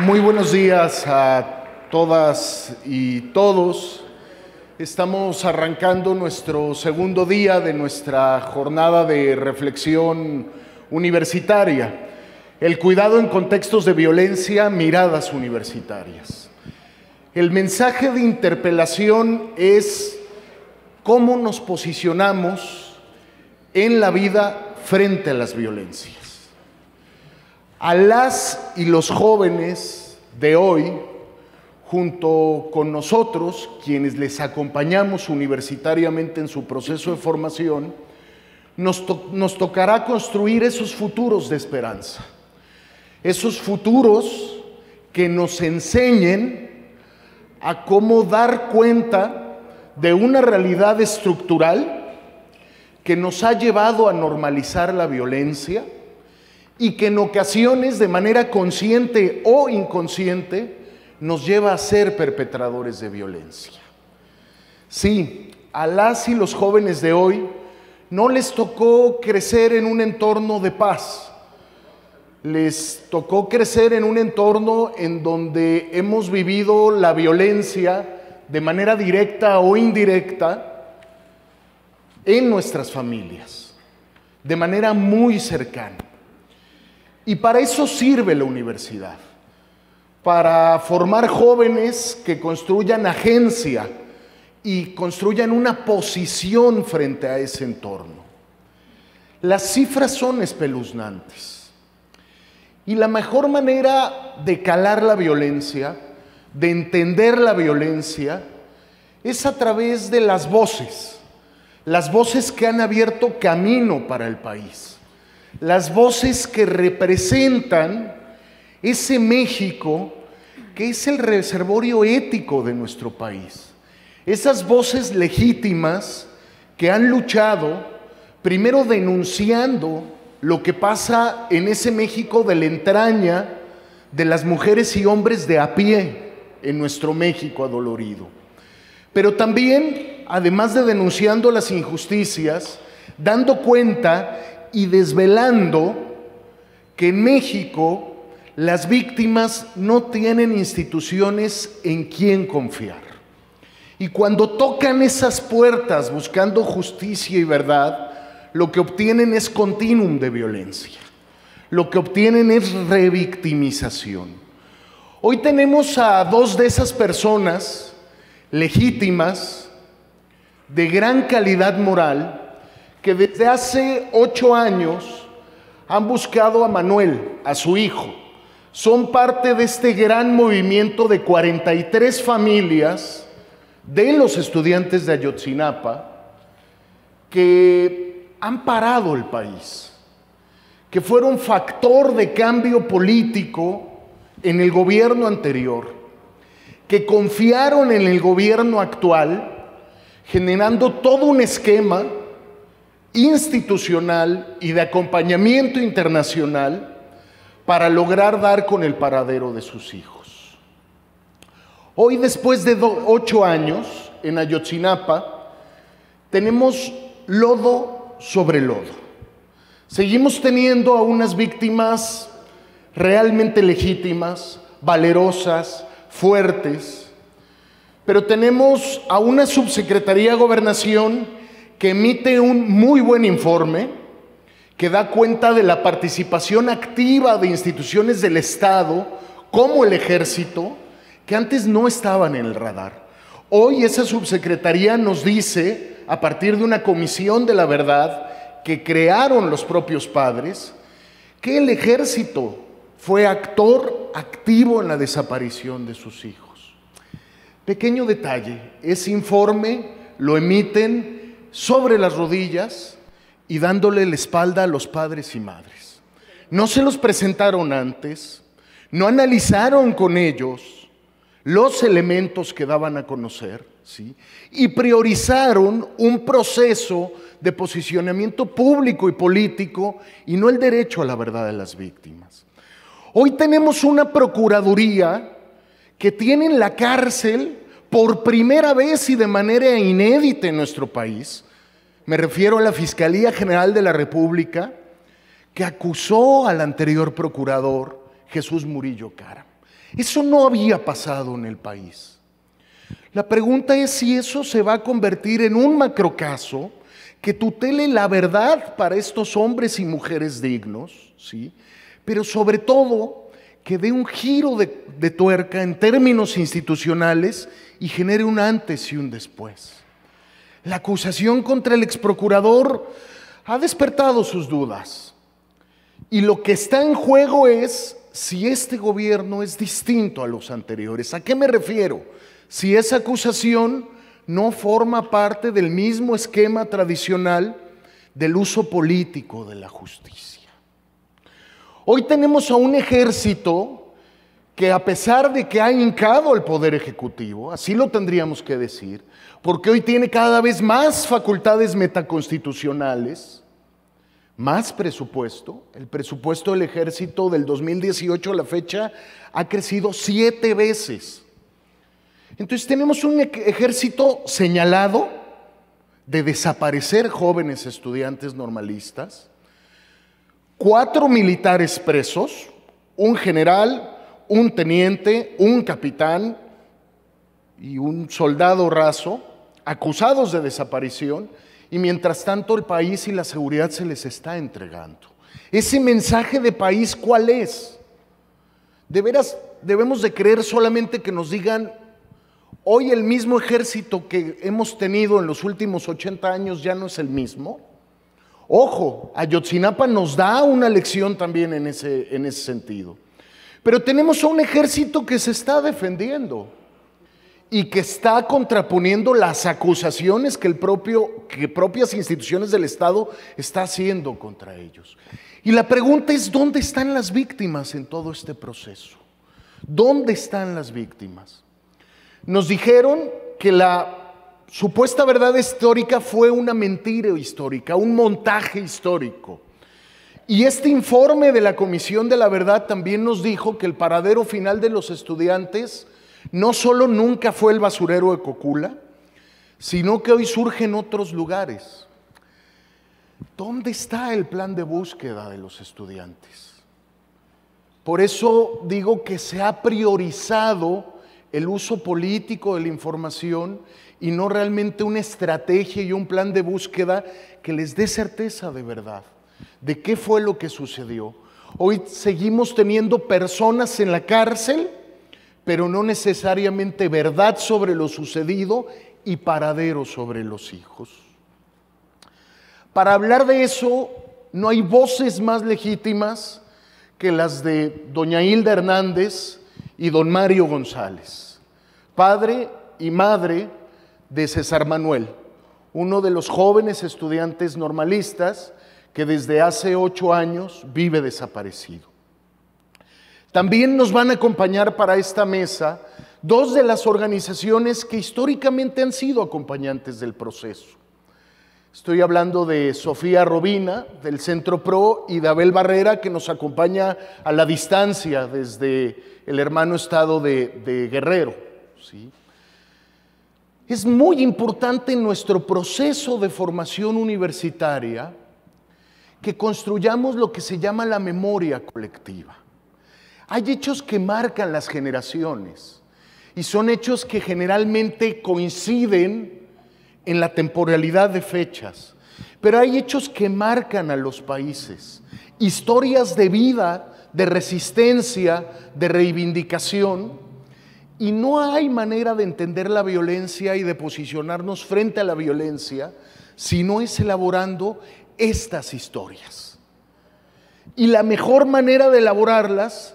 Muy buenos días a todas y todos. Estamos arrancando nuestro segundo día de nuestra jornada de reflexión universitaria. El cuidado en contextos de violencia, miradas universitarias. El mensaje de interpelación es cómo nos posicionamos en la vida frente a las violencias. A las y los jóvenes de hoy, junto con nosotros, quienes les acompañamos universitariamente en su proceso de formación, nos tocará construir esos futuros de esperanza, esos futuros que nos enseñen a cómo dar cuenta de una realidad estructural que nos ha llevado a normalizar la violencia, y que en ocasiones, de manera consciente o inconsciente, nos lleva a ser perpetradores de violencia. Sí, a las y los jóvenes de hoy no les tocó crecer en un entorno de paz. Les tocó crecer en un entorno en donde hemos vivido la violencia de manera directa o indirecta en nuestras familias, de manera muy cercana. Y para eso sirve la universidad, para formar jóvenes que construyan agencia y construyan una posición frente a ese entorno. Las cifras son espeluznantes. Y la mejor manera de calar la violencia, de entender la violencia, es a través de las voces que han abierto camino para el país. Las voces que representan ese México que es el reservorio ético de nuestro país. Esas voces legítimas que han luchado, primero denunciando lo que pasa en ese México de la entraña de las mujeres y hombres de a pie en nuestro México adolorido. Pero también, además de denunciando las injusticias, dando cuenta y desvelando que en México las víctimas no tienen instituciones en quien confiar. Y cuando tocan esas puertas buscando justicia y verdad, lo que obtienen es continuum de violencia. Lo que obtienen es revictimización. Hoy tenemos a dos de esas personas legítimas, de gran calidad moral, que desde hace 8 años han buscado a Manuel, a su hijo. Son parte de este gran movimiento de 43 familias de los estudiantes de Ayotzinapa que han parado el país, que fueron factor de cambio político en el gobierno anterior, que confiaron en el gobierno actual, generando todo un esquema institucional y de acompañamiento internacional para lograr dar con el paradero de sus hijos. Hoy, después de 8 años en Ayotzinapa, tenemos lodo sobre lodo. Seguimos teniendo a unas víctimas realmente legítimas, valerosas, fuertes, pero tenemos a una Subsecretaría de Gobernación que emite un muy buen informe, que da cuenta de la participación activa de instituciones del Estado, como el Ejército, que antes no estaban en el radar. Hoy esa subsecretaría nos dice, a partir de una comisión de la verdad que crearon los propios padres, que el Ejército fue actor activo en la desaparición de sus hijos. Pequeño detalle, ese informe lo emiten sobre las rodillas y dándole la espalda a los padres y madres. No se los presentaron antes, no analizaron con ellos los elementos que daban a conocer, ¿sí? Y priorizaron un proceso de posicionamiento público y político y no el derecho a la verdad de las víctimas. Hoy tenemos una procuraduría que tiene en la cárcel por primera vez y de manera inédita en nuestro país, me refiero a la Fiscalía General de la República, que acusó al anterior procurador Jesús Murillo Karam. Eso no había pasado en el país. La pregunta es si eso se va a convertir en un macrocaso que tutele la verdad para estos hombres y mujeres dignos, ¿sí? Pero sobre todo que dé un giro de tuerca en términos institucionales y genere un antes y un después. La acusación contra el exprocurador ha despertado sus dudas y lo que está en juego es si este gobierno es distinto a los anteriores. ¿A qué me refiero? Si esa acusación no forma parte del mismo esquema tradicional del uso político de la justicia. Hoy tenemos a un ejército que, a pesar de que ha hincado al Poder Ejecutivo, así lo tendríamos que decir, porque hoy tiene cada vez más facultades metaconstitucionales, más presupuesto. El presupuesto del ejército del 2018 a la fecha ha crecido 7 veces. Entonces tenemos un ejército señalado de desaparecer jóvenes estudiantes normalistas, 4 militares presos, un general, un teniente, un capitán y un soldado raso, acusados de desaparición, y mientras tanto el país y la seguridad se les está entregando. ¿Ese mensaje de país cuál es? ¿De veras debemos de creer solamente que nos digan hoy el mismo ejército que hemos tenido en los últimos 80 años ya no es el mismo? Ojo, Ayotzinapa nos da una lección también en ese sentido. Pero tenemos a un ejército que se está defendiendo y que está contraponiendo las acusaciones que propias instituciones del Estado está haciendo contra ellos. Y la pregunta es, ¿dónde están las víctimas en todo este proceso? ¿Dónde están las víctimas? Nos dijeron que la supuesta verdad histórica fue una mentira histórica, un montaje histórico. Y este informe de la Comisión de la Verdad también nos dijo que el paradero final de los estudiantes no solo nunca fue el basurero de Cocula, sino que hoy surge en otros lugares. ¿Dónde está el plan de búsqueda de los estudiantes? Por eso digo que se ha priorizado el uso político de la información y no realmente una estrategia y un plan de búsqueda que les dé certeza de verdad, de qué fue lo que sucedió. Hoy seguimos teniendo personas en la cárcel, pero no necesariamente verdad sobre lo sucedido y paradero sobre los hijos. Para hablar de eso, no hay voces más legítimas que las de doña Hilda Hernández y don Mario González, padre y madre de César Manuel, uno de los jóvenes estudiantes normalistas que desde hace 8 años vive desaparecido. También nos van a acompañar para esta mesa 2 de las organizaciones que históricamente han sido acompañantes del proceso. Estoy hablando de Sofía Robina, del Centro Prodh, y de Abel Barrera, que nos acompaña a la distancia desde el hermano estado de Guerrero, ¿sí? Es muy importante en nuestro proceso de formación universitaria que construyamos lo que se llama la memoria colectiva. Hay hechos que marcan las generaciones y son hechos que generalmente coinciden en la temporalidad de fechas, pero hay hechos que marcan a los países, historias de vida, de resistencia, de reivindicación, y no hay manera de entender la violencia y de posicionarnos frente a la violencia si no es elaborando estas historias. Y la mejor manera de elaborarlas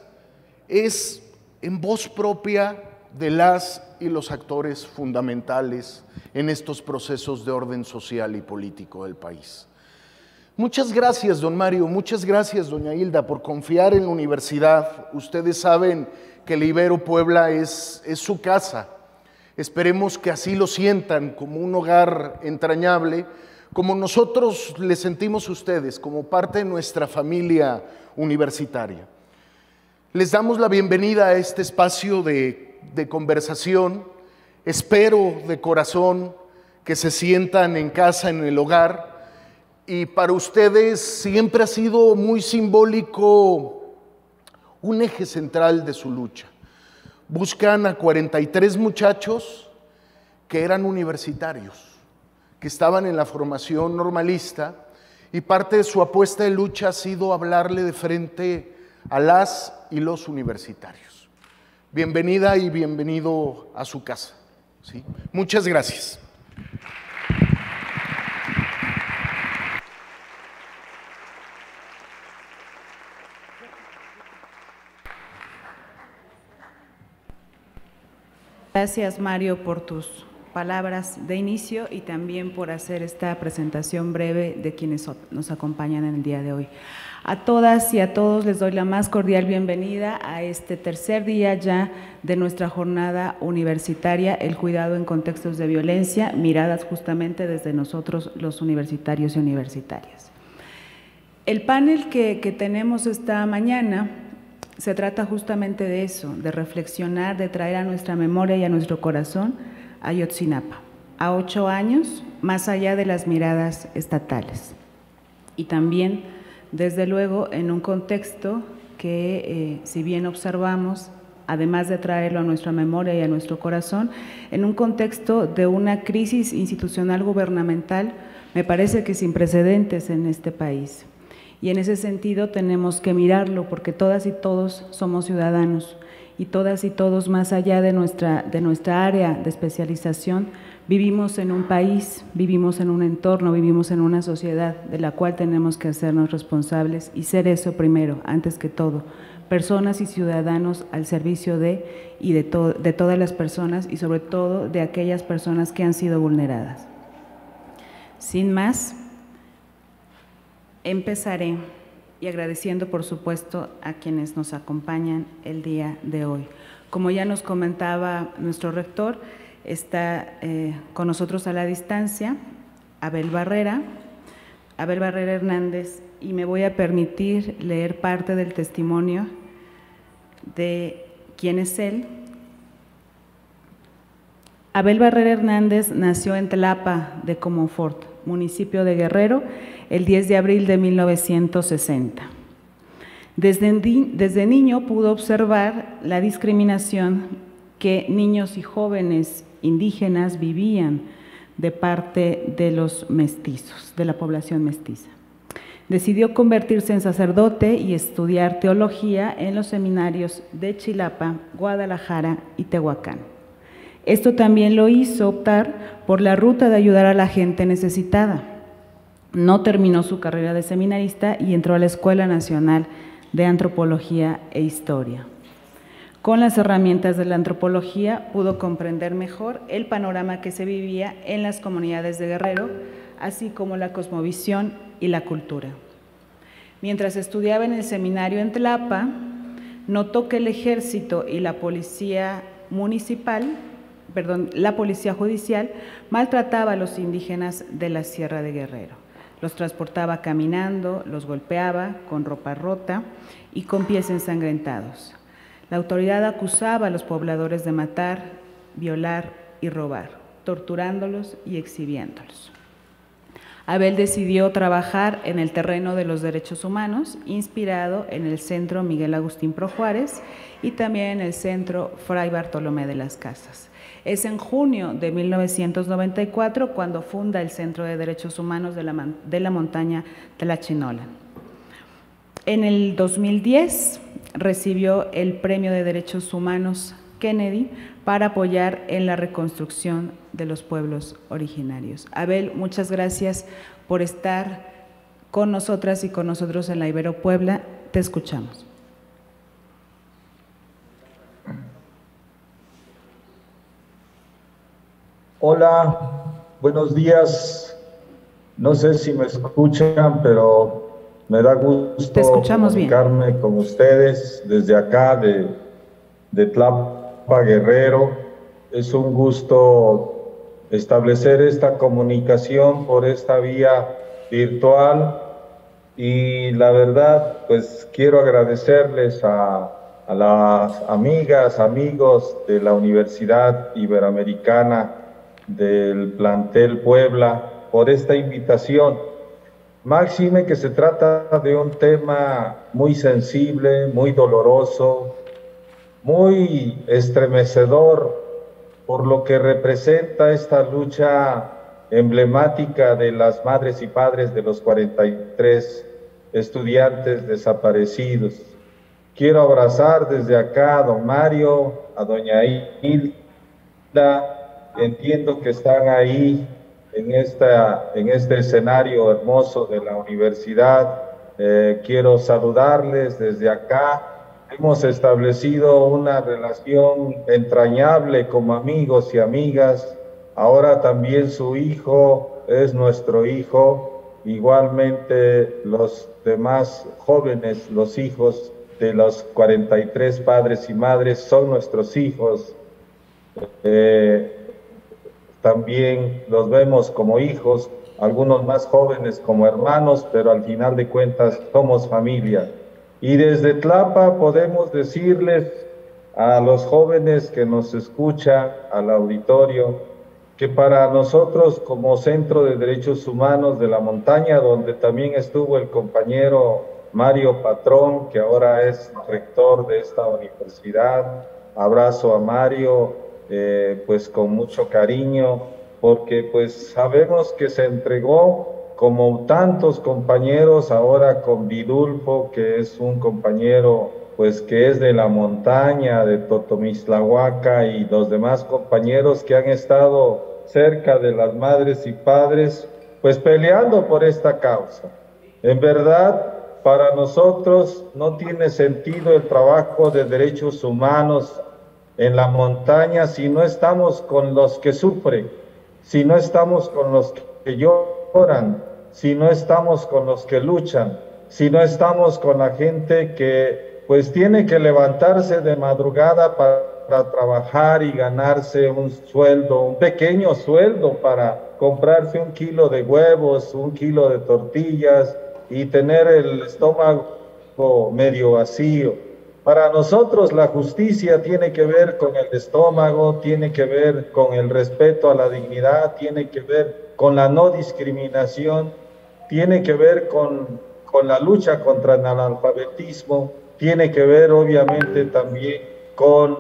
es en voz propia de las y los actores fundamentales en estos procesos de orden social y político del país. Muchas gracias, don Mario, muchas gracias, doña Hilda, por confiar en la universidad. Ustedes saben que el Ibero Puebla es su casa. Esperemos que así lo sientan, como un hogar entrañable, como nosotros le sentimos a ustedes, como parte de nuestra familia universitaria. Les damos la bienvenida a este espacio de conversación. Espero de corazón que se sientan en casa, en el hogar. Y para ustedes siempre ha sido muy simbólico un eje central de su lucha. buscan a 43 muchachos que eran universitarios, que estaban en la formación normalista, y parte de su apuesta de lucha ha sido hablarle de frente a las y los universitarios. Bienvenida y bienvenido a su casa, ¿sí? Muchas gracias. Gracias, Mario, por tus palabras de inicio y también por hacer esta presentación breve de quienes nos acompañan en el día de hoy. A todas y a todos les doy la más cordial bienvenida a este tercer día ya de nuestra jornada universitaria, el cuidado en contextos de violencia, miradas justamente desde nosotros los universitarios y universitarias. El panel que tenemos esta mañana se trata justamente de eso, de reflexionar, de traer a nuestra memoria y a nuestro corazón Ayotzinapa, a 8 años, más allá de las miradas estatales. Y también, desde luego, en un contexto que, si bien observamos, además de traerlo a nuestra memoria y a nuestro corazón, en un contexto de una crisis institucional gubernamental, me parece que sin precedentes en este país. Y en ese sentido tenemos que mirarlo, porque todas y todos somos ciudadanos, y todas y todos, más allá de nuestra área de especialización, vivimos en un país, vivimos en un entorno, vivimos en una sociedad de la cual tenemos que hacernos responsables y ser eso primero, antes que todo, personas y ciudadanos al servicio de y de todas las personas y sobre todo de aquellas personas que han sido vulneradas. Sin más, empezaré, y agradeciendo por supuesto a quienes nos acompañan el día de hoy. Como ya nos comentaba nuestro rector, está con nosotros a la distancia Abel Barrera Hernández, y me voy a permitir leer parte del testimonio de quién es él. Abel Barrera Hernández nació en Tlapa de Comonfort, municipio de Guerrero, el 10 de abril de 1960. Desde niño pudo observar la discriminación que niños y jóvenes indígenas vivían de parte de los mestizos, de la población mestiza. Decidió convertirse en sacerdote y estudiar teología en los seminarios de Chilapa, Guadalajara y Tehuacán. Esto también lo hizo optar por la ruta de ayudar a la gente necesitada. No terminó su carrera de seminarista y entró a la Escuela Nacional de Antropología e Historia. Con las herramientas de la antropología pudo comprender mejor el panorama que se vivía en las comunidades de Guerrero, así como la cosmovisión y la cultura. Mientras estudiaba en el seminario en Tlapa, notó que el ejército y la policía municipal, la policía judicial maltrataba a los indígenas de la Sierra de Guerrero. Los transportaba caminando, los golpeaba con ropa rota y con pies ensangrentados. La autoridad acusaba a los pobladores de matar, violar y robar, torturándolos y exhibiéndolos. Abel decidió trabajar en el terreno de los derechos humanos, inspirado en el Centro Miguel Agustín Pro Juárez y también en el Centro Fray Bartolomé de las Casas. Es en junio de 1994 cuando funda el Centro de Derechos Humanos de la Montaña Tlachinola. En el 2010 recibió el Premio de Derechos Humanos Kennedy para apoyar en la reconstrucción de los pueblos originarios. Abel, muchas gracias por estar con nosotras y con nosotros en la Ibero Puebla. Te escuchamos. Hola, buenos días. No sé si me escuchan, pero me da gusto comunicarme bien con ustedes desde acá de Tlapa, Guerrero. Es un gusto establecer esta comunicación por esta vía virtual y la verdad, pues quiero agradecerles a las amigas, amigos de la Universidad Iberoamericana del plantel Puebla por esta invitación, máxime que se trata de un tema muy sensible, muy doloroso, muy estremecedor por lo que representa esta lucha emblemática de las madres y padres de los 43 estudiantes desaparecidos. Quiero abrazar desde acá a don Mario, a doña Hilda, entiendo que están ahí en este escenario hermoso de la universidad. Quiero saludarles desde acá. Hemos establecido una relación entrañable como amigos y amigas. Ahora también su hijo es nuestro hijo. Igualmente los demás jóvenes, los hijos de los 43 padres y madres son nuestros hijos. También los vemos como hijos, algunos más jóvenes como hermanos, pero al final de cuentas somos familia. Y desde Tlapa podemos decirles a los jóvenes que nos escuchan, al auditorio, que para nosotros como Centro de Derechos Humanos de la Montaña, donde también estuvo el compañero Mario Patrón, que ahora es rector de esta universidad, abrazo a Mario, pues con mucho cariño, porque pues sabemos que se entregó como tantos compañeros, ahora con Vidulfo, que es un compañero pues que es de la montaña, de Totomislahuaca, y los demás compañeros que han estado cerca de las madres y padres, pues peleando por esta causa. En verdad, para nosotros no tiene sentido el trabajo de derechos humanos en la montaña si no estamos con los que sufren, si no estamos con los que lloran, si no estamos con los que luchan, si no estamos con la gente que pues tiene que levantarse de madrugada para trabajar y ganarse un sueldo, un pequeño sueldo para comprarse 1 kilo de huevos, 1 kilo de tortillas y tener el estómago medio vacío. Para nosotros la justicia tiene que ver con el estómago, tiene que ver con el respeto a la dignidad, tiene que ver con la no discriminación, tiene que ver con la lucha contra el analfabetismo, tiene que ver obviamente también con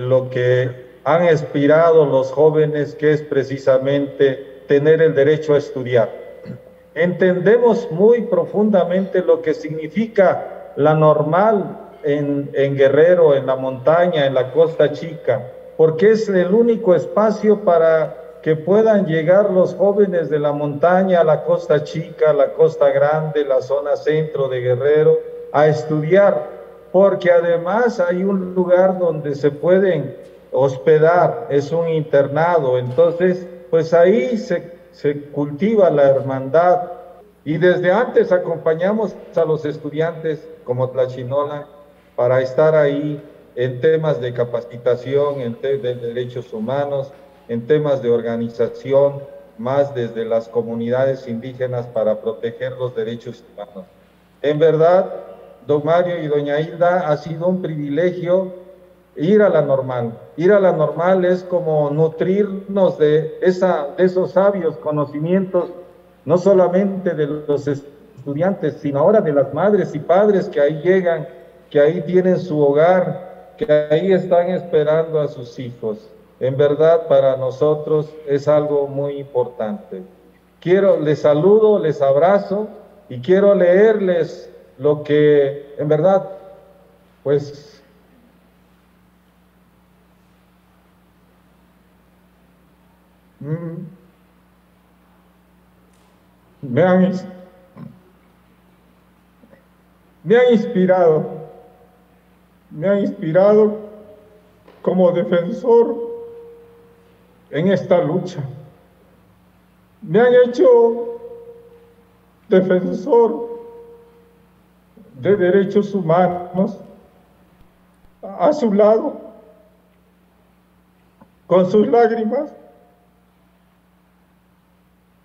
lo que han aspirado los jóvenes, que es precisamente tener el derecho a estudiar. Entendemos muy profundamente lo que significa la normal en Guerrero, en la montaña, en la Costa Chica, porque es el único espacio para que puedan llegar los jóvenes de la montaña a la Costa Chica, a la Costa Grande, la zona centro de Guerrero, a estudiar, porque además hay un lugar donde se pueden hospedar, es un internado, entonces pues ahí se cultiva la hermandad. Y desde antes acompañamos a los estudiantes como Tlachinola para estar ahí en temas de capacitación, en temas de derechos humanos, en temas de organización, más desde las comunidades indígenas para proteger los derechos humanos. En verdad, don Mario y doña Hilda, ha sido un privilegio ir a la normal. Ir a la normal es como nutrirnos de esos sabios conocimientos, no solamente de los estudiantes, sino ahora de las madres y padres que ahí llegan, que ahí tienen su hogar, que ahí están esperando a sus hijos. En verdad, para nosotros es algo muy importante. Les saludo, les abrazo y quiero leerles lo que, en verdad, pues, me han inspirado como defensor en esta lucha. Me han hecho defensor de derechos humanos a su lado, con sus lágrimas,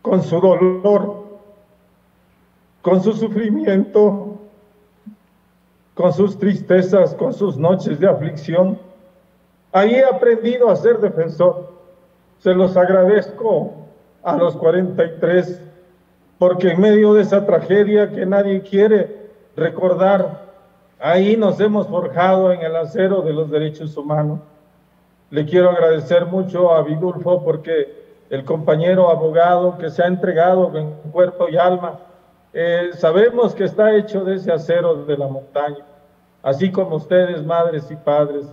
con su dolor, con su sufrimiento, con sus tristezas, con sus noches de aflicción. Ahí he aprendido a ser defensor. Se los agradezco a los 43, porque en medio de esa tragedia que nadie quiere recordar, Ahí nos hemos forjado en el acero de los derechos humanos. Le quiero agradecer mucho a Vidulfo porque el compañero abogado que se ha entregado en cuerpo y alma, sabemos que está hecho de ese acero de la montaña, así como ustedes, madres y padres.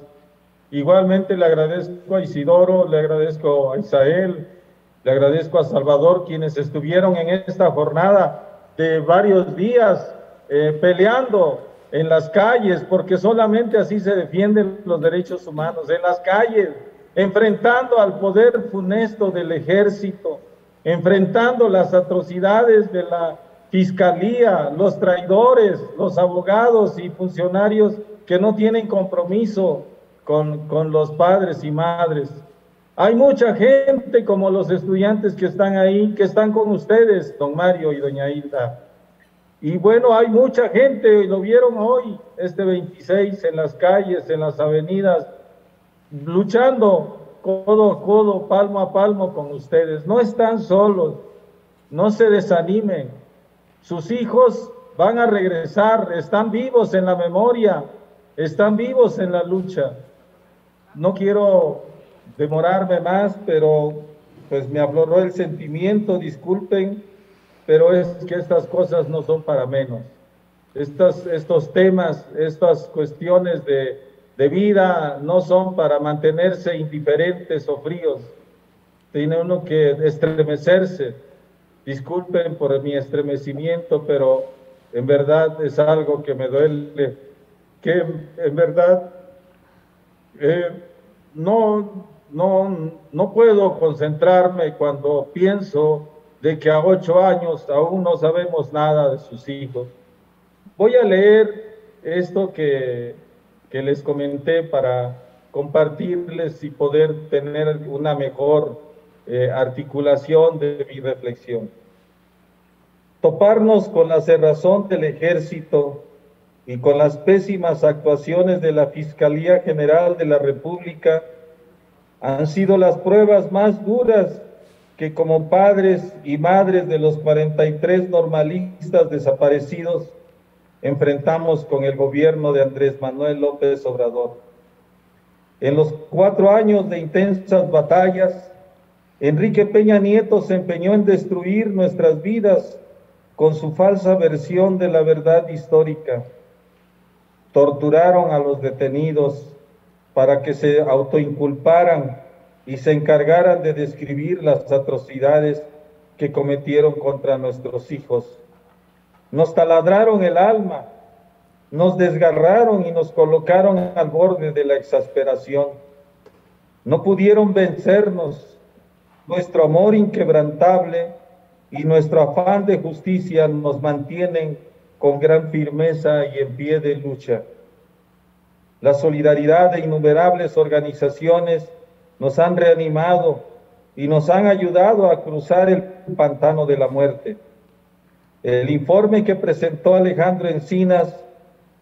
Igualmente le agradezco a Isidoro, le agradezco a Israel, le agradezco a Salvador, quienes estuvieron en esta jornada de varios días peleando en las calles, porque solamente así se defienden los derechos humanos, en las calles, enfrentando al poder funesto del ejército, enfrentando las atrocidades de la fiscalía, los traidores, los abogados y funcionarios que no tienen compromiso con los padres y madres. Hay mucha gente como los estudiantes que están ahí, que están con ustedes, don Mario y doña Hilda. Y bueno, hay mucha gente, lo vieron hoy, este 26, en las calles, en las avenidas, luchando codo a codo, palmo a palmo con ustedes. No están solos, no se desanimen. Sus hijos van a regresar, están vivos en la memoria, están vivos en la lucha. No quiero demorarme más, pero pues me afloró el sentimiento, disculpen. Pero es que estas cosas no son para menos. Estos temas, estas cuestiones de vida no son para mantenerse indiferentes o fríos. Tiene uno que estremecerse. Disculpen por mi estremecimiento, pero en verdad es algo que me duele. Que en verdad no puedo concentrarme cuando pienso de que a 8 años aún no sabemos nada de sus hijos. Voy a leer esto que les comenté para compartirles y poder tener una mejor articulación de mi reflexión. Toparnos con la cerrazón del ejército y con las pésimas actuaciones de la Fiscalía General de la República han sido las pruebas más duras que como padres y madres de los 43 normalistas desaparecidos enfrentamos con el gobierno de Andrés Manuel López Obrador. En los 4 años de intensas batallas, Enrique Peña Nieto se empeñó en destruir nuestras vidas con su falsa versión de la verdad histórica. Torturaron a los detenidos para que se autoinculparan y se encargaran de describir las atrocidades que cometieron contra nuestros hijos. Nos taladraron el alma, nos desgarraron y nos colocaron al borde de la exasperación. No pudieron vencernos. Nuestro amor inquebrantable y nuestro afán de justicia nos mantienen con gran firmeza y en pie de lucha. La solidaridad de innumerables organizaciones nos han reanimado y nos han ayudado a cruzar el pantano de la muerte. El informe que presentó Alejandro Encinas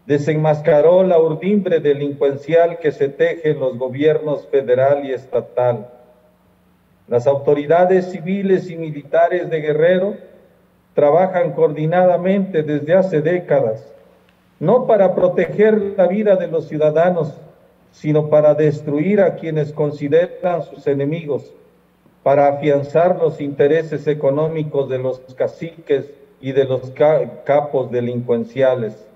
desenmascaró la urdimbre delincuencial que se teje en los gobiernos federal y estatal. Las autoridades civiles y militares de Guerrero trabajan coordinadamente desde hace décadas, no para proteger la vida de los ciudadanos, sino para destruir a quienes consideran sus enemigos, para afianzar los intereses económicos de los caciques y de los capos delincuenciales.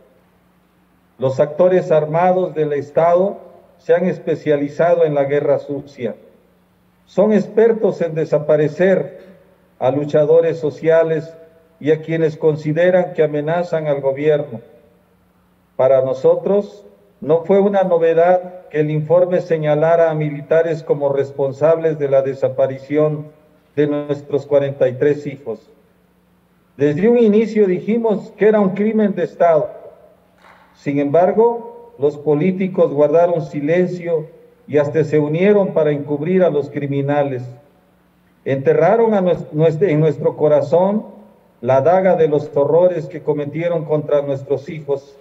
Los actores armados del Estado se han especializado en la guerra sucia. Son expertos en desaparecer a luchadores sociales y a quienes consideran que amenazan al gobierno. Para nosotros, no fue una novedad que el informe señalara a militares como responsables de la desaparición de nuestros 43 hijos. Desde un inicio dijimos que era un crimen de Estado. Sin embargo, los políticos guardaron silencio y hasta se unieron para encubrir a los criminales. Enterraron en nuestro corazón la daga de los horrores que cometieron contra nuestros hijos.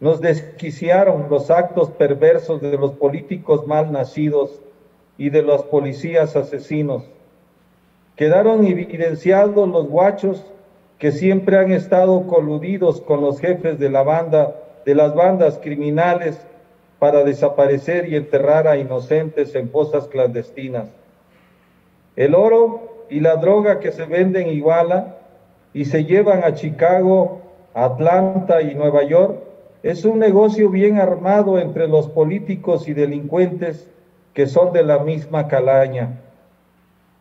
Nos desquiciaron los actos perversos de los políticos mal nacidos y de los policías asesinos. Quedaron evidenciados los guachos que siempre han estado coludidos con los jefes de la banda de las bandas criminales para desaparecer y enterrar a inocentes en fosas clandestinas. El oro y la droga que se vende en Iguala y se llevan a Chicago, Atlanta y Nueva York es un negocio bien armado entre los políticos y delincuentes que son de la misma calaña.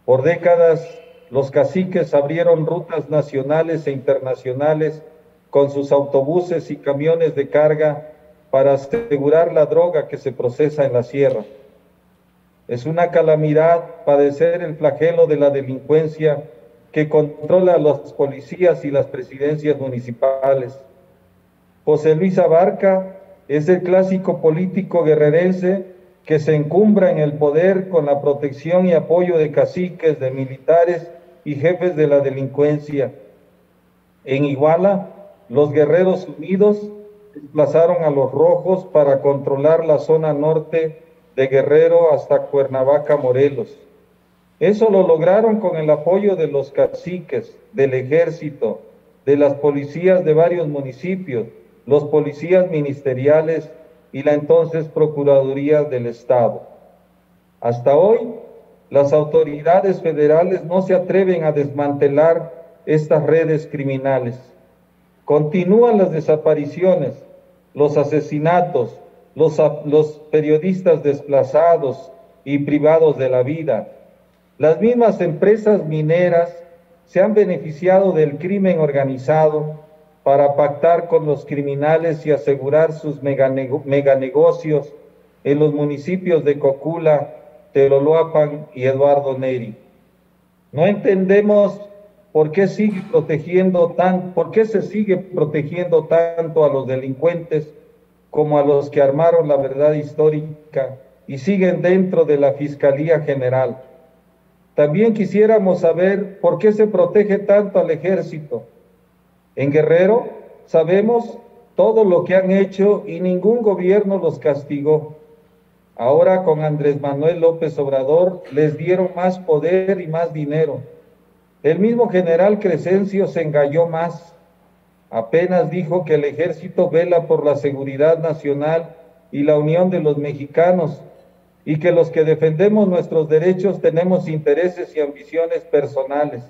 Por décadas, los caciques abrieron rutas nacionales e internacionales con sus autobuses y camiones de carga para asegurar la droga que se procesa en la sierra. Es una calamidad padecer el flagelo de la delincuencia que controla a las policías y las presidencias municipales. José Luis Abarca es el clásico político guerrerense que se encumbra en el poder con la protección y apoyo de caciques, de militares y jefes de la delincuencia. En Iguala, los guerreros unidos desplazaron a los rojos para controlar la zona norte de Guerrero hasta Cuernavaca, Morelos. Eso lo lograron con el apoyo de los caciques, del ejército, de las policías de varios municipios, los policías ministeriales y la entonces Procuraduría del Estado. Hasta hoy, las autoridades federales no se atreven a desmantelar estas redes criminales. Continúan las desapariciones, los asesinatos, los periodistas desplazados y privados de la vida. Las mismas empresas mineras se han beneficiado del crimen organizado para pactar con los criminales y asegurar sus meganegocios en los municipios de Cocula, Teloloapan y Eduardo Neri. No entendemos por qué se sigue protegiendo tanto a los delincuentes como a los que armaron la verdad histórica y siguen dentro de la Fiscalía General. También quisiéramos saber por qué se protege tanto al ejército. En Guerrero sabemos todo lo que han hecho y ningún gobierno los castigó. Ahora con Andrés Manuel López Obrador les dieron más poder y más dinero. El mismo general Crescencio se engañó más. Apenas dijo que el ejército vela por la seguridad nacional y la unión de los mexicanos, y que los que defendemos nuestros derechos tenemos intereses y ambiciones personales,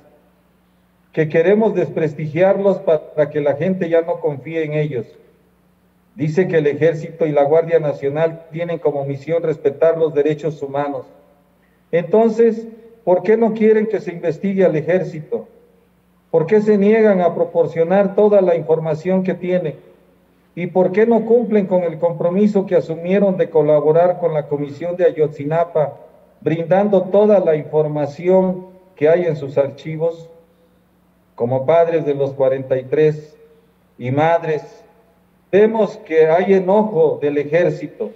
que queremos desprestigiarlos para que la gente ya no confíe en ellos. Dice que el ejército y la Guardia Nacional tienen como misión respetar los derechos humanos. Entonces, ¿por qué no quieren que se investigue al ejército? ¿Por qué se niegan a proporcionar toda la información que tienen? ¿Y por qué no cumplen con el compromiso que asumieron de colaborar con la Comisión de Ayotzinapa, brindando toda la información que hay en sus archivos? Como padres de los 43 y madres, vemos que hay enojo del ejército.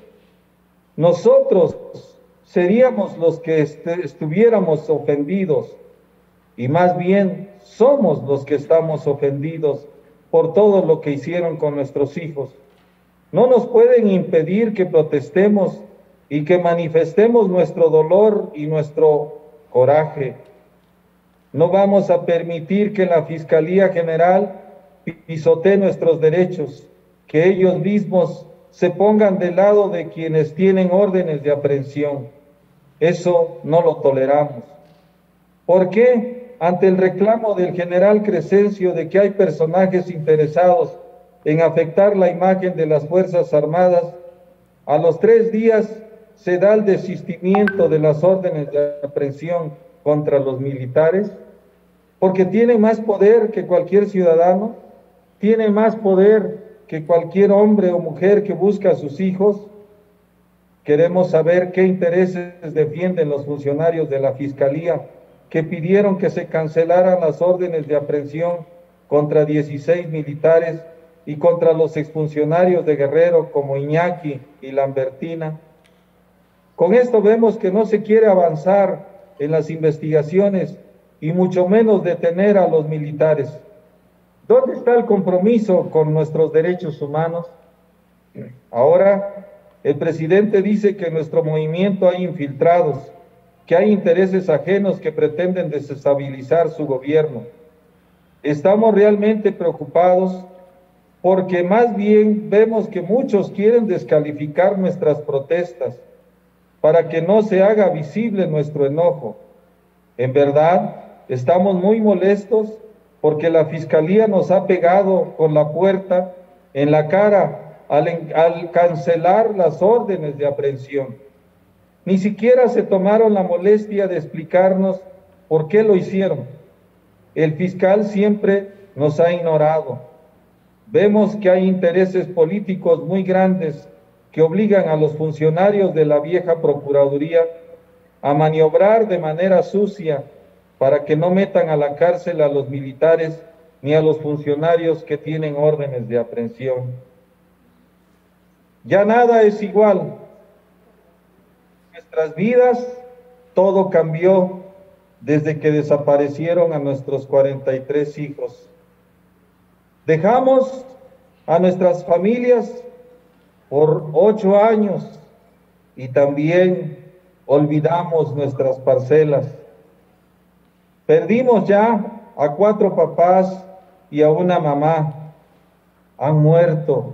Nosotros seríamos los que estuviéramos ofendidos, y más bien somos los que estamos ofendidos por todo lo que hicieron con nuestros hijos. No nos pueden impedir que protestemos y que manifestemos nuestro dolor y nuestro coraje. No vamos a permitir que la Fiscalía General pisotee nuestros derechos, que ellos mismos se pongan del lado de quienes tienen órdenes de aprehensión. Eso no lo toleramos. ¿Por qué, ante el reclamo del general Crescencio de que hay personajes interesados en afectar la imagen de las Fuerzas Armadas, a los 3 días se da el desistimiento de las órdenes de aprehensión contra los militares? Porque tiene más poder que cualquier ciudadano, tiene más poder que cualquier hombre o mujer que busca a sus hijos. Queremos saber qué intereses defienden los funcionarios de la Fiscalía que pidieron que se cancelaran las órdenes de aprehensión contra 16 militares y contra los exfuncionarios de Guerrero como Iñaki y Lambertina. Con esto vemos que no se quiere avanzar en las investigaciones y mucho menos detener a los militares. ¿Dónde está el compromiso con nuestros derechos humanos? Ahora, el presidente dice que en nuestro movimiento hay infiltrados, que hay intereses ajenos que pretenden desestabilizar su gobierno. Estamos realmente preocupados porque más bien vemos que muchos quieren descalificar nuestras protestas para que no se haga visible nuestro enojo. En verdad, estamos muy molestos porque la Fiscalía nos ha pegado con la puerta en la cara al cancelar las órdenes de aprehensión. Ni siquiera se tomaron la molestia de explicarnos por qué lo hicieron. El fiscal siempre nos ha ignorado. Vemos que hay intereses políticos muy grandes que obligan a los funcionarios de la vieja Procuraduría a maniobrar de manera sucia para que no metan a la cárcel a los militares ni a los funcionarios que tienen órdenes de aprehensión. Ya nada es igual. En nuestras vidas todo cambió desde que desaparecieron a nuestros 43 hijos. Dejamos a nuestras familias por 8 años y también olvidamos nuestras parcelas. Perdimos ya a 4 papás y a una mamá. Han muerto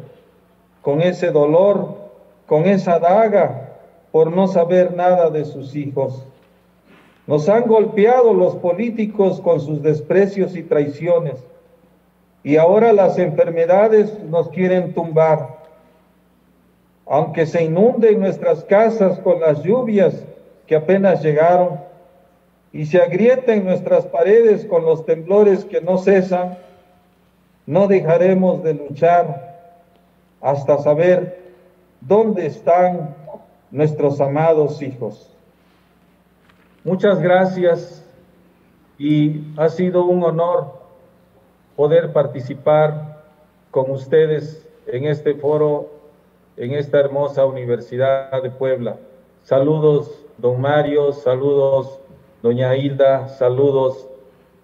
con ese dolor, con esa daga, por no saber nada de sus hijos. Nos han golpeado los políticos con sus desprecios y traiciones. Y ahora las enfermedades nos quieren tumbar. Aunque se inunden nuestras casas con las lluvias que apenas llegaron y se agrieten nuestras paredes con los temblores que no cesan, no dejaremos de luchar hasta saber dónde están nuestros amados hijos. Muchas gracias y ha sido un honor poder participar con ustedes en este foro, en esta hermosa Universidad de Puebla. Saludos, don Mario, saludos, doña Hilda, saludos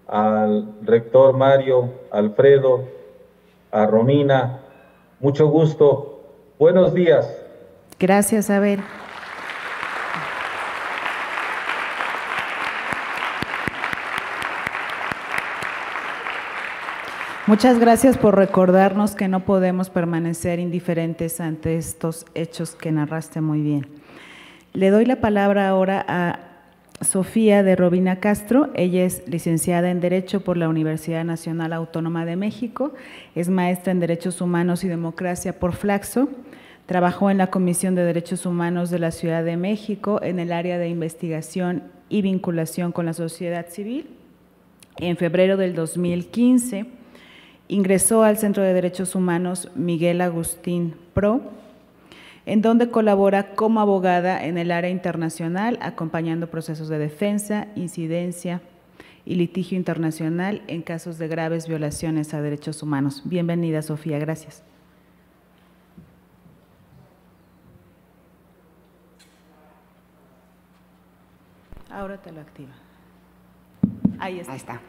al rector Mario, Alfredo, a Romina. Mucho gusto. Buenos días. Gracias, Abel. Muchas gracias por recordarnos que no podemos permanecer indiferentes ante estos hechos que narraste muy bien. Le doy la palabra ahora a Sofía Robina Castro. Ella es licenciada en Derecho por la Universidad Nacional Autónoma de México, es maestra en Derechos Humanos y Democracia por Flaxo, trabajó en la Comisión de Derechos Humanos de la Ciudad de México en el área de investigación y vinculación con la sociedad civil. En febrero del 2015, ingresó al Centro de Derechos Humanos Miguel Agustín Pro, en donde colabora como abogada en el área internacional, acompañando procesos de defensa, incidencia y litigio internacional en casos de graves violaciones a derechos humanos. Bienvenida, Sofía, gracias. Ahora te lo activa. Ahí está. Ahí está.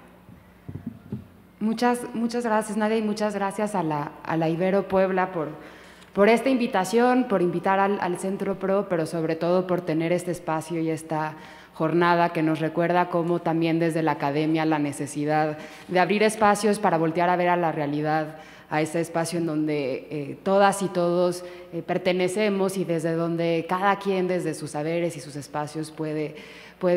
Muchas gracias, Nadia, y muchas gracias a la Ibero Puebla por esta invitación, por invitar al Centro Prodh, pero sobre todo por tener este espacio y esta jornada que nos recuerda cómo también desde la academia la necesidad de abrir espacios para voltear a ver a la realidad, a ese espacio en donde todas y todos pertenecemos y desde donde cada quien desde sus saberes y sus espacios puede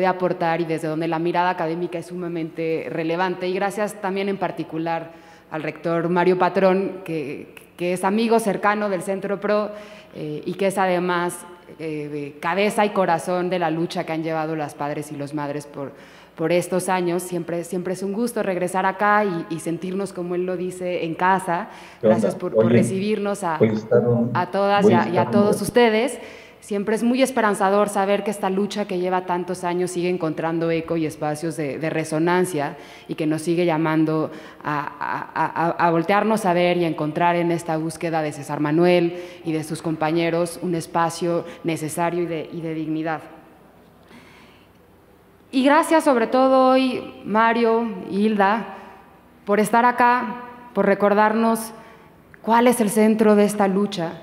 aportar y desde donde la mirada académica es sumamente relevante. Y gracias también en particular al rector Mario Patrón, que es amigo cercano del Centro Prodh y que es además cabeza y corazón de la lucha que han llevado las padres y los madres por estos años. Siempre es un gusto regresar acá y sentirnos, como él lo dice, en casa. Gracias por recibirnos a todas y a todos ustedes. Siempre es muy esperanzador saber que esta lucha que lleva tantos años sigue encontrando eco y espacios de resonancia y que nos sigue llamando a voltearnos a ver y a encontrar en esta búsqueda de César Manuel y de sus compañeros un espacio necesario y de dignidad. Y gracias sobre todo hoy, Mario y Hilda, por estar acá, por recordarnos cuál es el centro de esta lucha,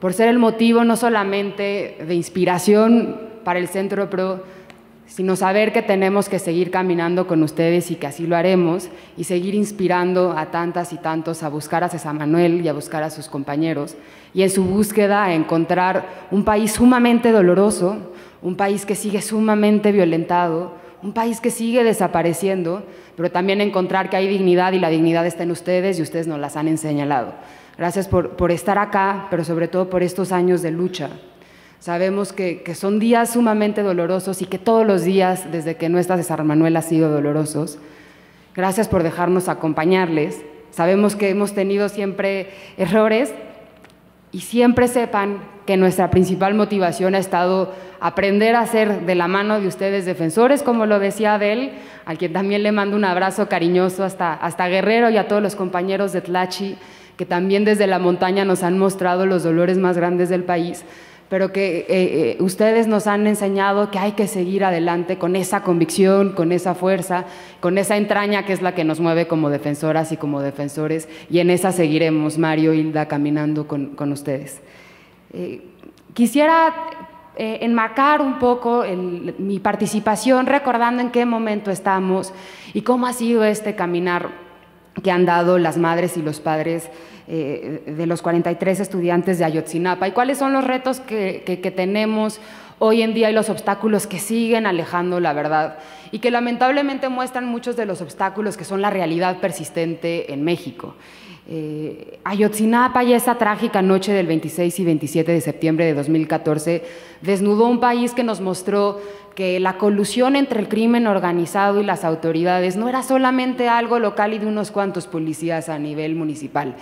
por ser el motivo no solamente de inspiración para el Centro Prodh, sino saber que tenemos que seguir caminando con ustedes y que así lo haremos, y seguir inspirando a tantas y tantos a buscar a César Manuel y a buscar a sus compañeros, y en su búsqueda a encontrar un país sumamente doloroso, un país que sigue sumamente violentado, un país que sigue desapareciendo, pero también encontrar que hay dignidad y la dignidad está en ustedes y ustedes nos las han señalado. Gracias por estar acá, pero sobre todo por estos años de lucha. Sabemos que son días sumamente dolorosos y que todos los días, desde que no está César Manuel, han sido dolorosos. Gracias por dejarnos acompañarles. Sabemos que hemos tenido siempre errores y siempre sepan que nuestra principal motivación ha estado aprender a ser de la mano de ustedes defensores, como lo decía Abel, al quien también le mando un abrazo cariñoso hasta Guerrero y a todos los compañeros de Tlachi, que también desde la montaña nos han mostrado los dolores más grandes del país, pero que ustedes nos han enseñado que hay que seguir adelante con esa convicción, con esa fuerza, con esa entraña que es la que nos mueve como defensoras y como defensores, y en esa seguiremos, Mario, Hilda, caminando con ustedes. Quisiera enmarcar un poco mi participación, recordando en qué momento estamos y cómo ha sido este caminar que han dado las madres y los padres de los 43 estudiantes de Ayotzinapa y cuáles son los retos que tenemos hoy en día y los obstáculos que siguen alejando la verdad y que lamentablemente muestran muchos de los obstáculos que son la realidad persistente en México. Ayotzinapa y esa trágica noche del 26 y 27 de septiembre de 2014 desnudó un país que nos mostró que la colusión entre el crimen organizado y las autoridades no era solamente algo local y de unos cuantos policías a nivel municipal,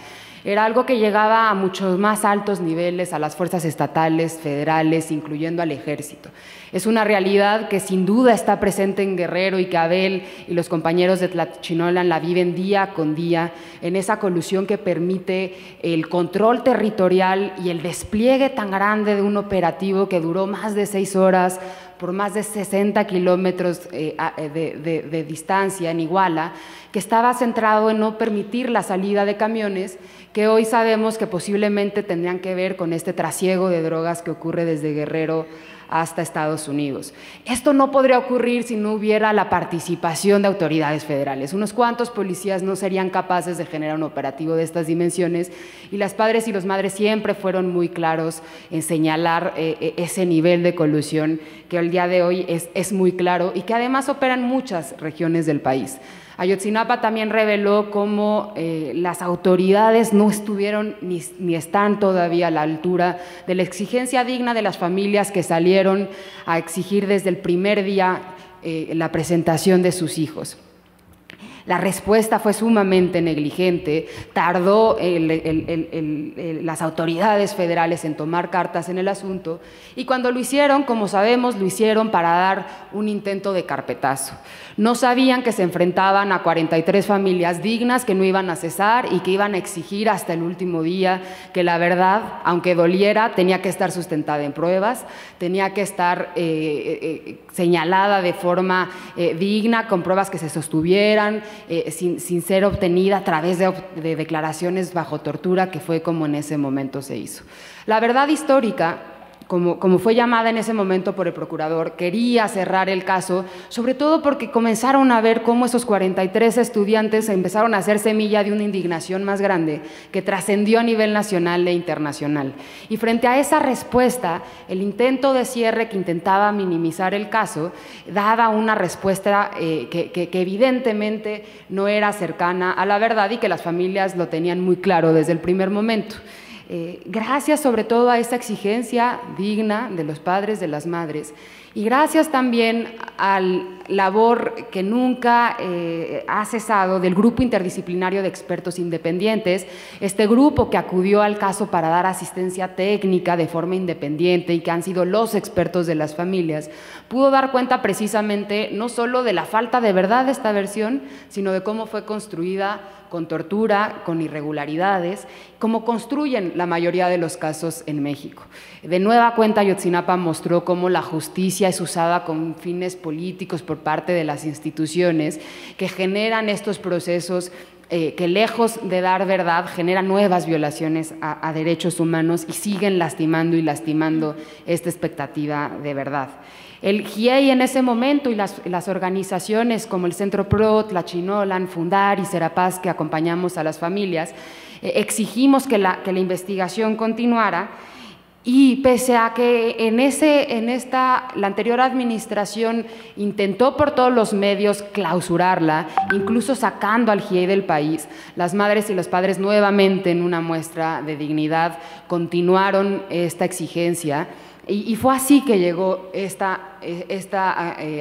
era algo que llegaba a muchos más altos niveles, a las fuerzas estatales, federales, incluyendo al ejército. Es una realidad que sin duda está presente en Guerrero y que Abel y los compañeros de Tlachinola la viven día con día, en esa colusión que permite el control territorial y el despliegue tan grande de un operativo que duró más de 6 horas, por más de 60 kilómetros de distancia en Iguala, que estaba centrado en no permitir la salida de camiones que hoy sabemos que posiblemente tendrían que ver con este trasiego de drogas que ocurre desde Guerrero hasta Estados Unidos. Esto no podría ocurrir si no hubiera la participación de autoridades federales. Unos cuantos policías no serían capaces de generar un operativo de estas dimensiones y las padres y los madres siempre fueron muy claros en señalar ese nivel de colusión que el día de hoy es muy claro y que además opera en muchas regiones del país. Ayotzinapa también reveló cómo las autoridades no estuvieron ni están todavía a la altura de la exigencia digna de las familias que salieron a exigir desde el primer día la presentación de sus hijos. La respuesta fue sumamente negligente, tardó las autoridades federales en tomar cartas en el asunto y cuando lo hicieron, como sabemos, lo hicieron para dar un intento de carpetazo. No sabían que se enfrentaban a 43 familias dignas que no iban a cesar y que iban a exigir hasta el último día que la verdad, aunque doliera, tenía que estar sustentada en pruebas, tenía que estar señalada de forma digna, con pruebas que se sostuvieran, sin ser obtenida a través de declaraciones bajo tortura, que fue como en ese momento se hizo. La verdad histórica, como fue llamada en ese momento por el procurador, quería cerrar el caso, sobre todo porque comenzaron a ver cómo esos 43 estudiantes empezaron a hacer semilla de una indignación más grande que trascendió a nivel nacional e internacional. Y frente a esa respuesta, el intento de cierre que intentaba minimizar el caso, daba una respuesta que evidentemente no era cercana a la verdad y que las familias lo tenían muy claro desde el primer momento. Gracias sobre todo a esa exigencia digna de los padres, de las madres, y gracias también a la labor que nunca ha cesado del Grupo Interdisciplinario de Expertos Independientes, este grupo que acudió al caso para dar asistencia técnica de forma independiente y que han sido los expertos de las familias, pudo dar cuenta precisamente no solo de la falta de verdad de esta versión, sino de cómo fue construida con tortura, con irregularidades, como construyen la mayoría de los casos en México. De nueva cuenta, Ayotzinapa mostró cómo la justicia es usada con fines políticos por parte de las instituciones que generan estos procesos que lejos de dar verdad generan nuevas violaciones a derechos humanos y siguen lastimando y lastimando esta expectativa de verdad. El GIEI en ese momento y las organizaciones como el Centro Prodh, Tlachinola, Fundar y Serapaz, que acompañamos a las familias, exigimos que la investigación continuara. Y pese a que la anterior administración intentó por todos los medios clausurarla, incluso sacando al GIEI del país, las madres y los padres nuevamente en una muestra de dignidad continuaron esta exigencia. Y fue así que llegó esta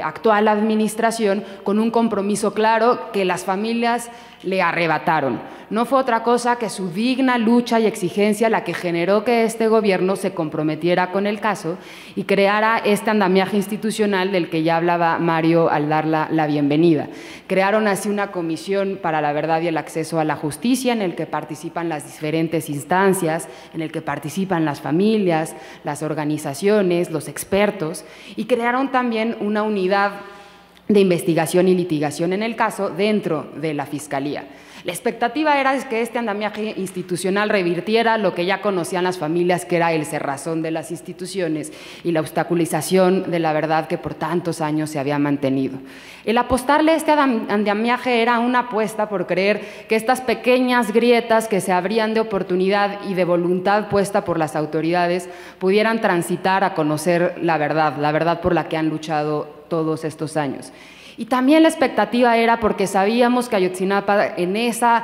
actual administración con un compromiso claro que las familias le arrebataron. No fue otra cosa que su digna lucha y exigencia la que generó que este gobierno se comprometiera con el caso y creara este andamiaje institucional del que ya hablaba Mario al dar la bienvenida. Crearon así una comisión para la verdad y el acceso a la justicia en el que participan las diferentes instancias, en el que participan las familias, las organizaciones, los expertos, y crearon también una unidad de investigación y litigación en el caso dentro de la Fiscalía. La expectativa era que este andamiaje institucional revirtiera lo que ya conocían las familias, que era el cerrazón de las instituciones y la obstaculización de la verdad que por tantos años se había mantenido. El apostarle a este andamiaje era una apuesta por creer que estas pequeñas grietas que se abrían de oportunidad y de voluntad puesta por las autoridades pudieran transitar a conocer la verdad por la que han luchado todos estos años. Y también la expectativa era porque sabíamos que Ayotzinapa, en esa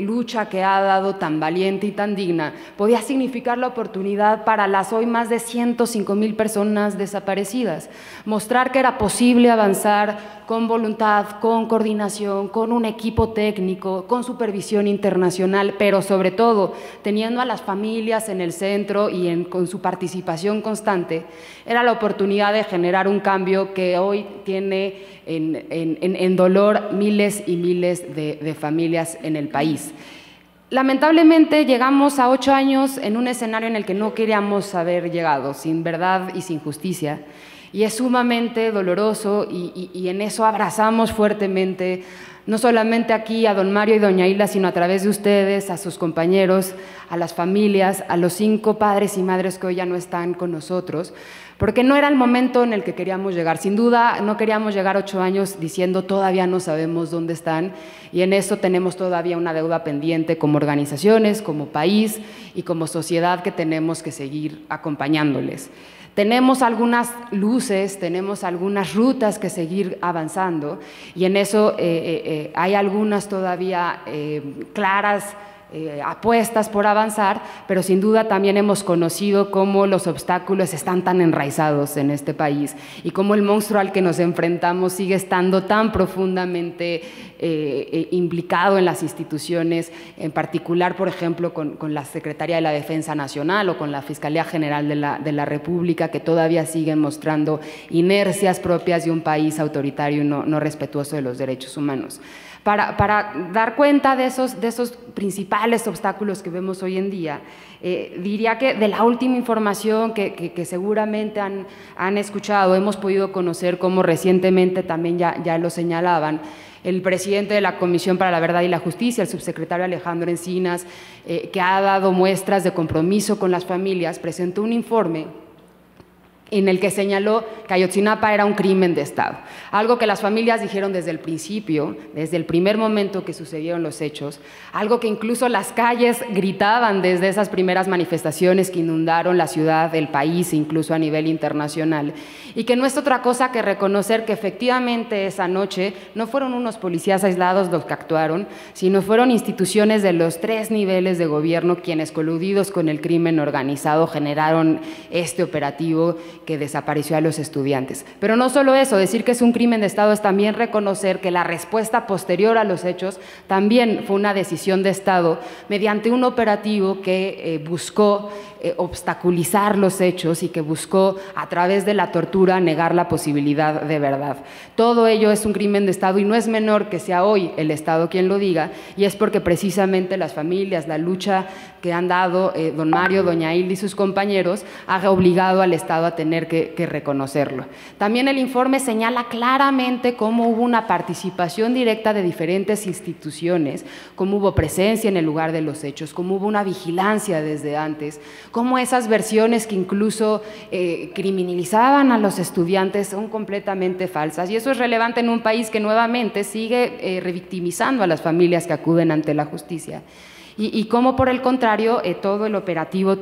lucha que ha dado tan valiente y tan digna, podía significar la oportunidad para las hoy más de 105,000 personas desaparecidas. Mostrar que era posible avanzar con voluntad, con coordinación, con un equipo técnico, con supervisión internacional, pero sobre todo teniendo a las familias en el centro y con su participación constante, era la oportunidad de generar un cambio que hoy tiene en dolor miles y miles de familias en el país. Lamentablemente llegamos a 8 años en un escenario en el que no queríamos haber llegado, sin verdad y sin justicia, y es sumamente doloroso y en eso abrazamos fuertemente, no solamente aquí a don Mario y doña Hilda, sino a través de ustedes, a sus compañeros, a las familias, a los 5 padres y madres que hoy ya no están con nosotros, porque no era el momento en el que queríamos llegar. Sin duda, no queríamos llegar 8 años diciendo todavía no sabemos dónde están, y en eso tenemos todavía una deuda pendiente como organizaciones, como país y como sociedad que tenemos que seguir acompañándoles. Tenemos algunas luces, tenemos algunas rutas que seguir avanzando, y en eso hay algunas todavía claras apuestas por avanzar, pero sin duda también hemos conocido cómo los obstáculos están tan enraizados en este país y cómo el monstruo al que nos enfrentamos sigue estando tan profundamente implicado en las instituciones, en particular, por ejemplo, con la Secretaría de la Defensa Nacional o con la Fiscalía General de la República, que todavía siguen mostrando inercias propias de un país autoritario y no respetuoso de los derechos humanos. Para dar cuenta de esos principales obstáculos que vemos hoy en día, diría que de la última información que seguramente han escuchado, hemos podido conocer cómo recientemente también ya lo señalaban, el presidente de la Comisión para la Verdad y la Justicia, el subsecretario Alejandro Encinas, que ha dado muestras de compromiso con las familias, presentó un informe en el que señaló que Ayotzinapa era un crimen de Estado, algo que las familias dijeron desde el principio, desde el primer momento que sucedieron los hechos, algo que incluso las calles gritaban desde esas primeras manifestaciones que inundaron la ciudad, el país, incluso a nivel internacional, y que no es otra cosa que reconocer que efectivamente esa noche no fueron unos policías aislados los que actuaron, sino fueron instituciones de los 3 niveles de gobierno quienes, coludidos con el crimen organizado, generaron este operativo que desapareció a los estudiantes. Pero no solo eso, decir que es un crimen de Estado es también reconocer que la respuesta posterior a los hechos también fue una decisión de Estado mediante un operativo que buscó obstaculizar los hechos y que buscó a través de la tortura negar la posibilidad de verdad. Todo ello es un crimen de Estado y no es menor que sea hoy el Estado quien lo diga, y es porque precisamente las familias, la lucha que han dado don Mario, doña Hilda y sus compañeros ha obligado al Estado a tener que reconocerlo. También el informe señala claramente cómo hubo una participación directa de diferentes instituciones, cómo hubo presencia en el lugar de los hechos, cómo hubo una vigilancia desde antes, cómo esas versiones que incluso criminalizaban a los estudiantes son completamente falsas, y eso es relevante en un país que nuevamente sigue revictimizando a las familias que acuden ante la justicia. Y cómo, por el contrario, todo el operativo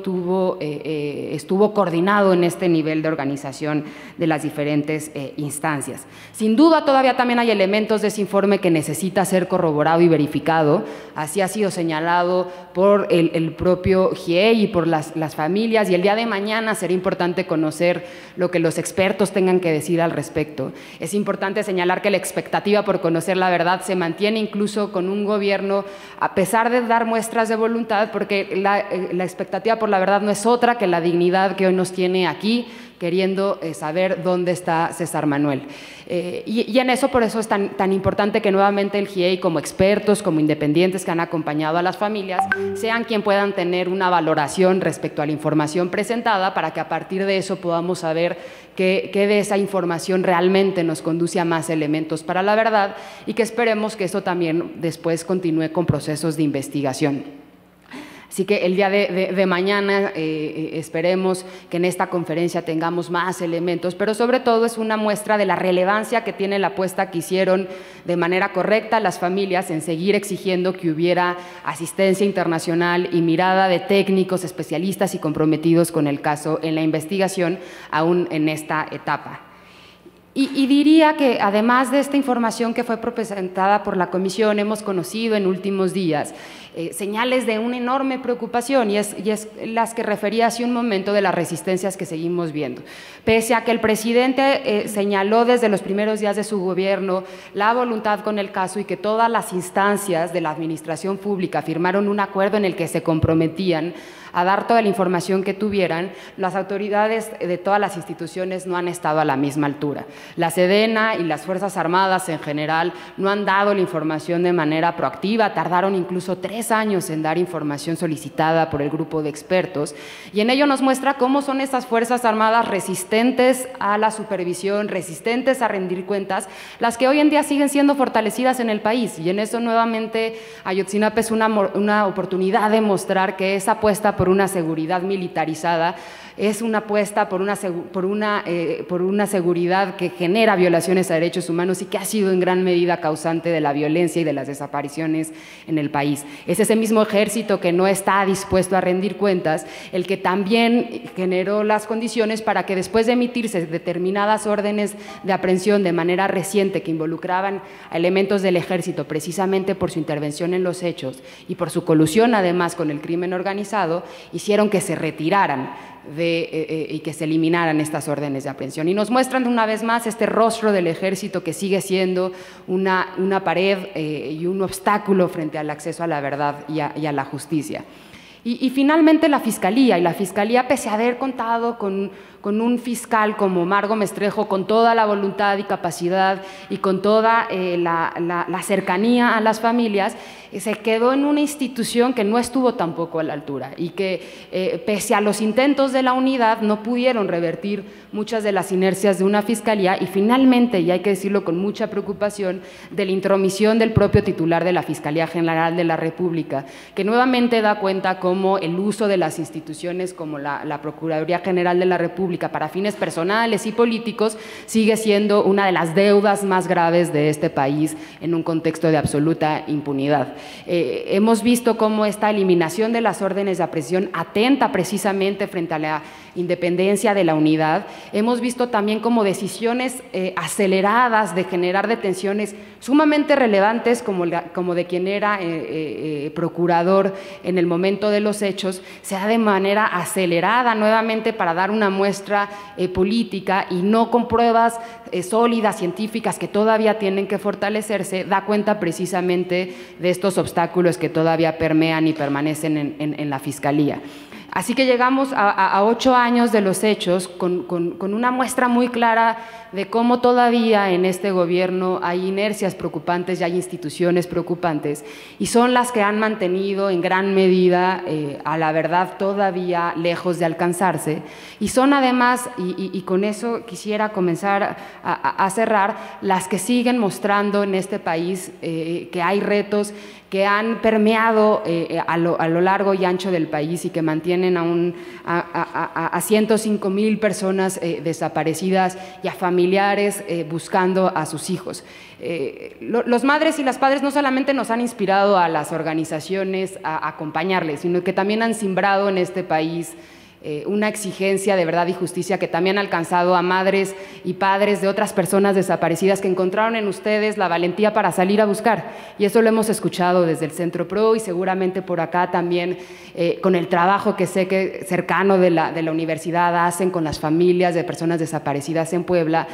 estuvo coordinado en este nivel de organización de las diferentes instancias. Sin duda, todavía también hay elementos de ese informe que necesita ser corroborado y verificado. Así ha sido señalado por el propio GIE y por las familias, y el día de mañana será importante conocer lo que los expertos tengan que decir al respecto. Es importante señalar que la expectativa por conocer la verdad se mantiene incluso con un gobierno, a pesar de dar muestras de voluntad, porque la expectativa por la verdad no es otra que la dignidad que hoy nos tiene aquí, queriendo saber dónde está César Manuel. Y en eso, por eso es tan importante que nuevamente el GIEI, como expertos, como independientes que han acompañado a las familias, sean quien puedan tener una valoración respecto a la información presentada, para que a partir de eso podamos saber qué de esa información realmente nos conduce a más elementos para la verdad, y que esperemos que eso también después continúe con procesos de investigación. Así que el día de mañana esperemos que en esta conferencia tengamos más elementos, pero sobre todo es una muestra de la relevancia que tiene la apuesta que hicieron de manera correcta las familias en seguir exigiendo que hubiera asistencia internacional y mirada de técnicos, especialistas y comprometidos con el caso en la investigación, aún en esta etapa. Y diría que, además de esta información que fue presentada por la Comisión, hemos conocido en últimos días señales de una enorme preocupación, y es las que refería hace un momento, de las resistencias que seguimos viendo. Pese a que el presidente señaló desde los primeros días de su gobierno la voluntad con el caso y que todas las instancias de la administración pública firmaron un acuerdo en el que se comprometían a dar toda la información que tuvieran, las autoridades de todas las instituciones no han estado a la misma altura. La Sedena y las Fuerzas Armadas en general no han dado la información de manera proactiva, tardaron incluso 3 años en dar información solicitada por el grupo de expertos, y en ello nos muestra cómo son estas Fuerzas Armadas resistentes a la supervisión, resistentes a rendir cuentas, las que hoy en día siguen siendo fortalecidas en el país, y en eso nuevamente Ayotzinapa es una oportunidad de mostrar que esa apuesta por una seguridad militarizada es una apuesta por una seguridad que genera violaciones a derechos humanos y que ha sido en gran medida causante de la violencia y de las desapariciones en el país. Es ese mismo ejército que no está dispuesto a rendir cuentas el que también generó las condiciones para que, después de emitirse determinadas órdenes de aprehensión de manera reciente que involucraban a elementos del ejército precisamente por su intervención en los hechos y por su colusión además con el crimen organizado, hicieron que se retiraran y que se eliminaran estas órdenes de aprehensión. Y nos muestran una vez más este rostro del ejército que sigue siendo una pared y un obstáculo frente al acceso a la verdad y a la justicia. Y finalmente la Fiscalía, pese a haber contado con un fiscal como Margo Mestrejo, con toda la voluntad y capacidad y con toda la cercanía a las familias, se quedó en una institución que no estuvo tampoco a la altura y que, pese a los intentos de la unidad, no pudieron revertir muchas de las inercias de una Fiscalía, y finalmente, y hay que decirlo con mucha preocupación, de la intromisión del propio titular de la Fiscalía General de la República, que nuevamente da cuenta cómo el uso de las instituciones como la Procuraduría General de la República para fines personales y políticos sigue siendo una de las deudas más graves de este país en un contexto de absoluta impunidad. Hemos visto cómo esta eliminación de las órdenes de aprehensión atenta precisamente frente a la independencia de la unidad. Hemos visto también como decisiones aceleradas de generar detenciones sumamente relevantes, como de quien era procurador en el momento de los hechos, se da de manera acelerada nuevamente para dar una muestra política y no con pruebas sólidas, científicas, que todavía tienen que fortalecerse. Da cuenta precisamente de estos obstáculos que todavía permean y permanecen en la Fiscalía. Así que llegamos a 8 años de los hechos con una muestra muy clara de cómo todavía en este gobierno hay inercias preocupantes y hay instituciones preocupantes, y son las que han mantenido en gran medida a la verdad todavía lejos de alcanzarse, y son además, y con eso quisiera comenzar a cerrar, las que siguen mostrando en este país que hay retos que han permeado a lo largo y ancho del país y que mantienen a 105,000 personas desaparecidas y a familiares buscando a sus hijos. Los madres y las padres no solamente nos han inspirado a las organizaciones a acompañarles, sino que también han sembrado en este país una exigencia de verdad y justicia que también ha alcanzado a madres y padres de otras personas desaparecidas que encontraron en ustedes la valentía para salir a buscar. Y eso lo hemos escuchado desde el Centro Prodh y seguramente por acá también con el trabajo que sé que cercano de la universidad hacen con las familias de personas desaparecidas en Puebla,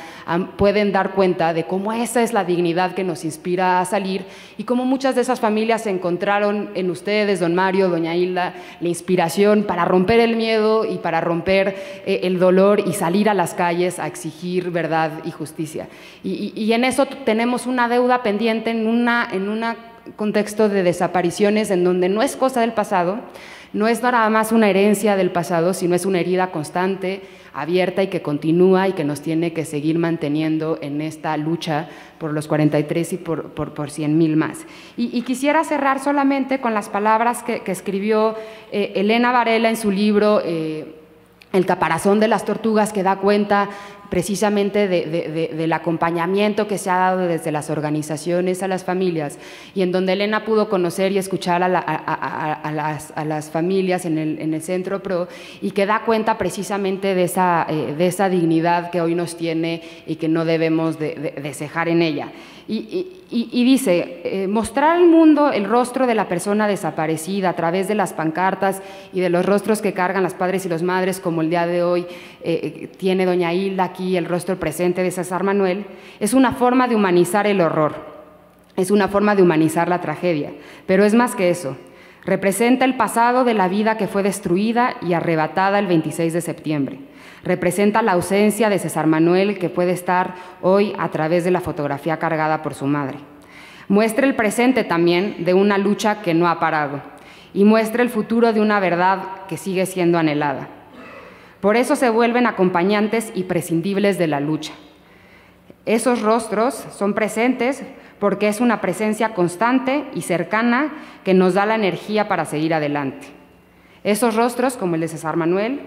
pueden dar cuenta de cómo esa es la dignidad que nos inspira a salir y cómo muchas de esas familias encontraron en ustedes, don Mario, doña Hilda, la inspiración para romper el miedo y para romper el dolor y salir a las calles a exigir verdad y justicia. Y en eso tenemos una deuda pendiente en un contexto de desapariciones en donde no es cosa del pasado, no es nada más una herencia del pasado, sino es una herida constante, abierta y que continúa y que nos tiene que seguir manteniendo en esta lucha por los 43 y por 100,000 más. Y quisiera cerrar solamente con las palabras que escribió Elena Varela en su libro El caparazón de las tortugas, que da cuenta precisamente del acompañamiento que se ha dado desde las organizaciones a las familias, y en donde Elena pudo conocer y escuchar a las familias en el Centro Prodh, y que da cuenta precisamente de esa dignidad que hoy nos tiene y que no debemos de cejar en ella. Y dice, mostrar al mundo el rostro de la persona desaparecida a través de las pancartas y de los rostros que cargan las padres y los madres, como el día de hoy tiene doña Hilda aquí el rostro presente de César Manuel, es una forma de humanizar el horror, es una forma de humanizar la tragedia, pero es más que eso, representa el pasado de la vida que fue destruida y arrebatada el 26 de septiembre. Representa la ausencia de César Manuel, que puede estar hoy a través de la fotografía cargada por su madre. Muestra el presente también de una lucha que no ha parado y muestra el futuro de una verdad que sigue siendo anhelada. Por eso se vuelven acompañantes y prescindibles de la lucha. Esos rostros son presentes porque es una presencia constante y cercana que nos da la energía para seguir adelante. Esos rostros, como el de César Manuel,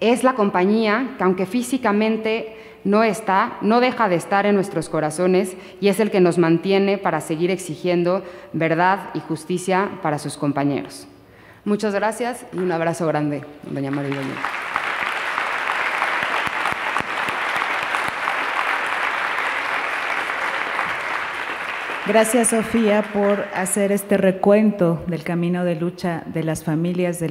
es la compañía que, aunque físicamente no está, no deja de estar en nuestros corazones y es el que nos mantiene para seguir exigiendo verdad y justicia para sus compañeros. Muchas gracias y un abrazo grande, doña María Elena. Gracias, Sofía, por hacer este recuento del camino de lucha de las familias, de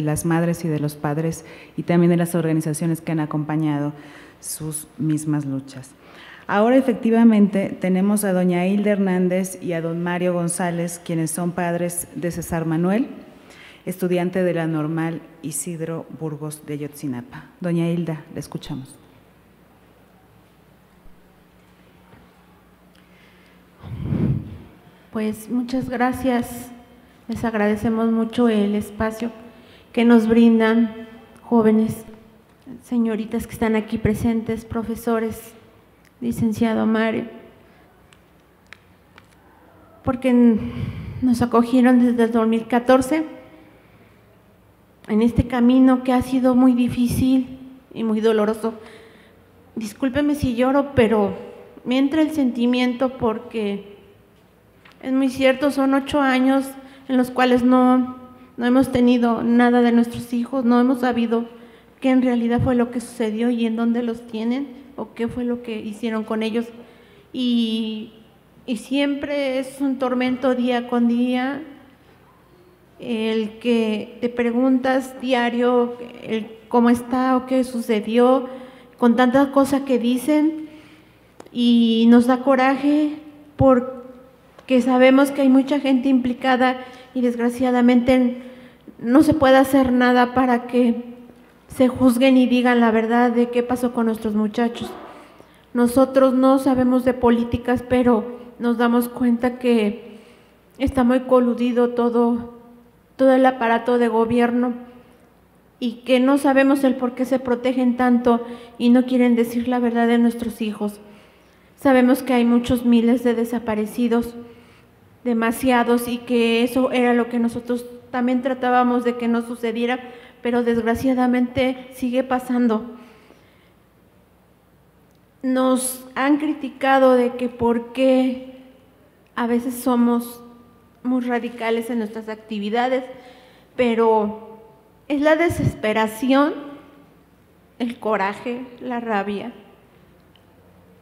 las madres y de los padres, y también de las organizaciones que han acompañado sus mismas luchas. Ahora, efectivamente, tenemos a doña Hilda Hernández y a don Mario González, quienes son padres de César Manuel, estudiante de la Normal Isidro Burgos de Ayotzinapa. Doña Hilda, la escuchamos. Pues muchas gracias, les agradecemos mucho el espacio que nos brindan jóvenes, señoritas que están aquí presentes, profesores, licenciado Mario, porque nos acogieron desde el 2014 en este camino que ha sido muy difícil y muy doloroso. Discúlpeme si lloro, pero me entra el sentimiento porque… es muy cierto, son 8 años en los cuales no hemos tenido nada de nuestros hijos, no hemos sabido qué en realidad fue lo que sucedió y en dónde los tienen o qué fue lo que hicieron con ellos. Y siempre es un tormento día con día, el que te preguntas diario el cómo está o qué sucedió, con tantas cosas que dicen, y nos da coraje porque sabemos que hay mucha gente implicada y desgraciadamente no se puede hacer nada para que se juzguen y digan la verdad de qué pasó con nuestros muchachos. Nosotros no sabemos de políticas, pero nos damos cuenta que está muy coludido todo el aparato de gobierno y que no sabemos el por qué se protegen tanto y no quieren decir la verdad de nuestros hijos. Sabemos que hay muchos miles de desaparecidos, demasiados, y que eso era lo que nosotros también tratábamos de que no sucediera, pero desgraciadamente sigue pasando. Nos han criticado de que por qué a veces somos muy radicales en nuestras actividades, pero es la desesperación, el coraje, la rabia,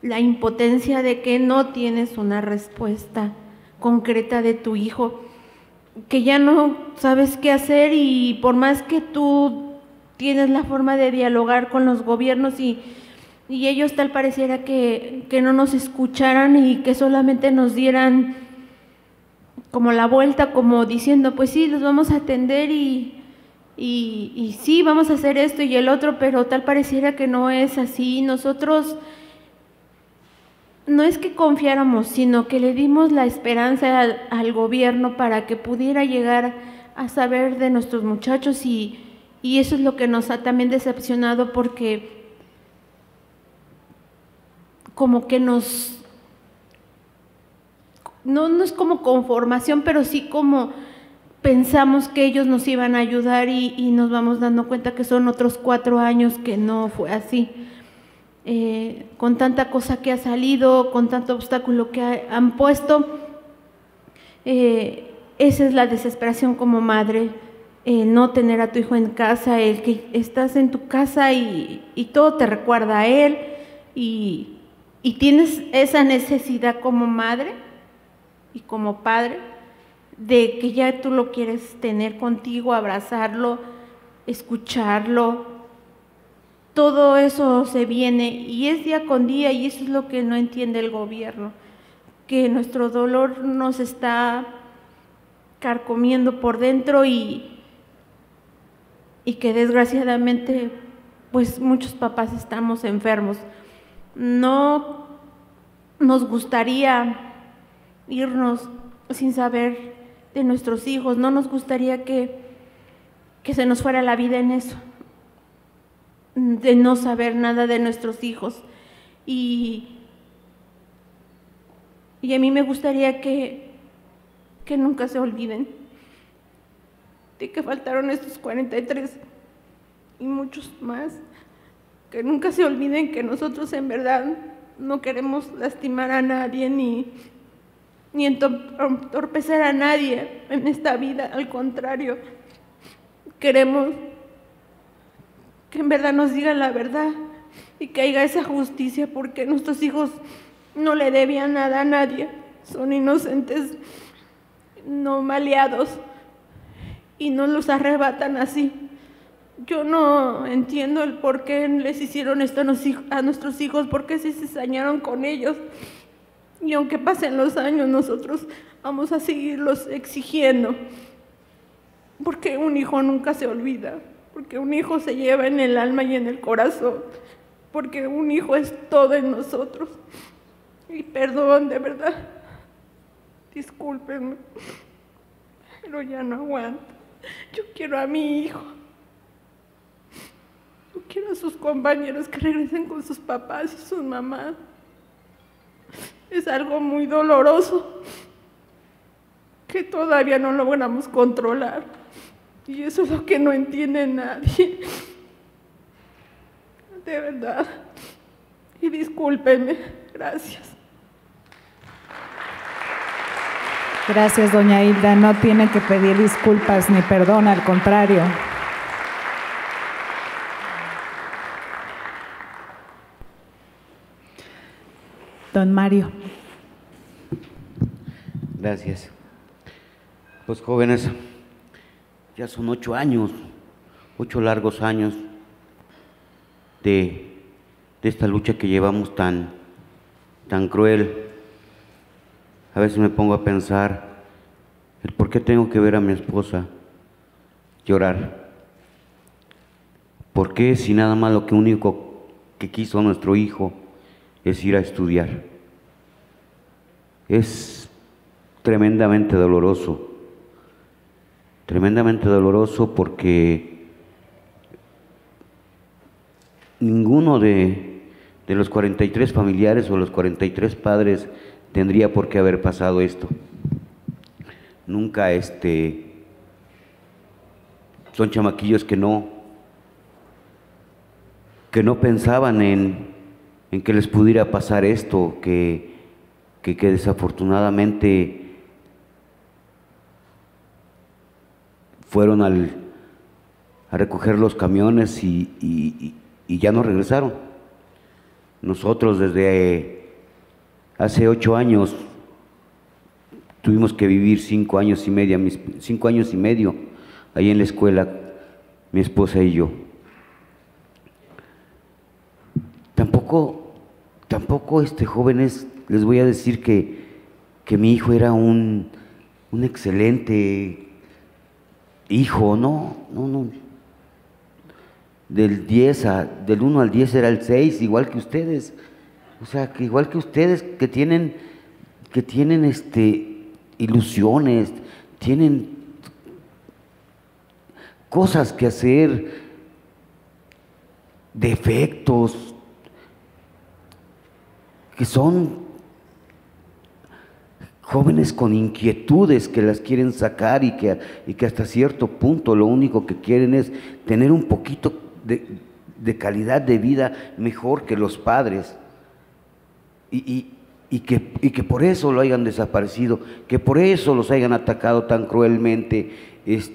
la impotencia de que no tienes una respuesta concreta de tu hijo, que ya no sabes qué hacer, y por más que tú tienes la forma de dialogar con los gobiernos y ellos tal pareciera que no nos escucharan y que solamente nos dieran como la vuelta, como diciendo, pues sí, los vamos a atender y sí, vamos a hacer esto y el otro, pero tal pareciera que no es así. Nosotros no es que confiáramos, sino que le dimos la esperanza al gobierno para que pudiera llegar a saber de nuestros muchachos y eso es lo que nos ha también decepcionado, porque como que no es como conformación, pero sí como pensamos que ellos nos iban a ayudar y nos vamos dando cuenta que son otros 4 años que no fue así. Con tanta cosa que ha salido, con tanto obstáculo que han puesto, esa es la desesperación como madre, no tener a tu hijo en casa, el que estás en tu casa y todo te recuerda a él y tienes esa necesidad como madre y como padre de que ya tú lo quieres tener contigo, abrazarlo, escucharlo. Todo eso se viene y es día con día y eso es lo que no entiende el gobierno, que nuestro dolor nos está carcomiendo por dentro y que desgraciadamente pues muchos papás estamos enfermos. No nos gustaría irnos sin saber de nuestros hijos, no nos gustaría que se nos fuera la vida en eso, de no saber nada de nuestros hijos. Y a mí me gustaría que nunca se olviden de que faltaron estos 43 y muchos más, que nunca se olviden que nosotros en verdad no queremos lastimar a nadie ni entorpecer a nadie en esta vida, al contrario, queremos que en verdad nos digan la verdad y que haya esa justicia, porque nuestros hijos no le debían nada a nadie, son inocentes, no maleados, y no los arrebatan así. Yo no entiendo el por qué les hicieron esto a nuestros hijos, por qué se cizañaron con ellos, y aunque pasen los años nosotros vamos a seguirlos exigiendo, porque un hijo nunca se olvida. Porque un hijo se lleva en el alma y en el corazón, porque un hijo es todo en nosotros. Y perdón, de verdad, discúlpenme, pero ya no aguanto. Yo quiero a mi hijo, yo quiero a sus compañeros que regresen con sus papás y sus mamás. Es algo muy doloroso que todavía no logramos controlar. Y eso es lo que no entiende nadie, de verdad, y discúlpenme, gracias. Gracias, doña Hilda, no tiene que pedir disculpas ni perdón, al contrario. Don Mario. Gracias. Pues jóvenes, ya son 8 años, 8 largos años de esta lucha que llevamos tan cruel. A veces me pongo a pensar el por qué tengo que ver a mi esposa llorar. ¿Por qué si nada más lo que único que quiso nuestro hijo es ir a estudiar? Es tremendamente doloroso porque ninguno de los 43 familiares o los 43 padres tendría por qué haber pasado esto. Nunca son chamaquillos que no pensaban en que les pudiera pasar esto, que desafortunadamente fueron a recoger los camiones y ya no regresaron. Nosotros desde hace 8 años tuvimos que vivir 5 años y medio ahí en la escuela, mi esposa y yo. Tampoco jóvenes, les voy a decir que mi hijo era un excelente hijo, no. Del 1 al 10 era el 6, igual que ustedes. O sea, que igual que ustedes que tienen ilusiones, tienen cosas que hacer, defectos, que son jóvenes con inquietudes que las quieren sacar y que hasta cierto punto lo único que quieren es tener un poquito de calidad de vida mejor que los padres y que por eso lo hayan desaparecido, que por eso los hayan atacado tan cruelmente. Es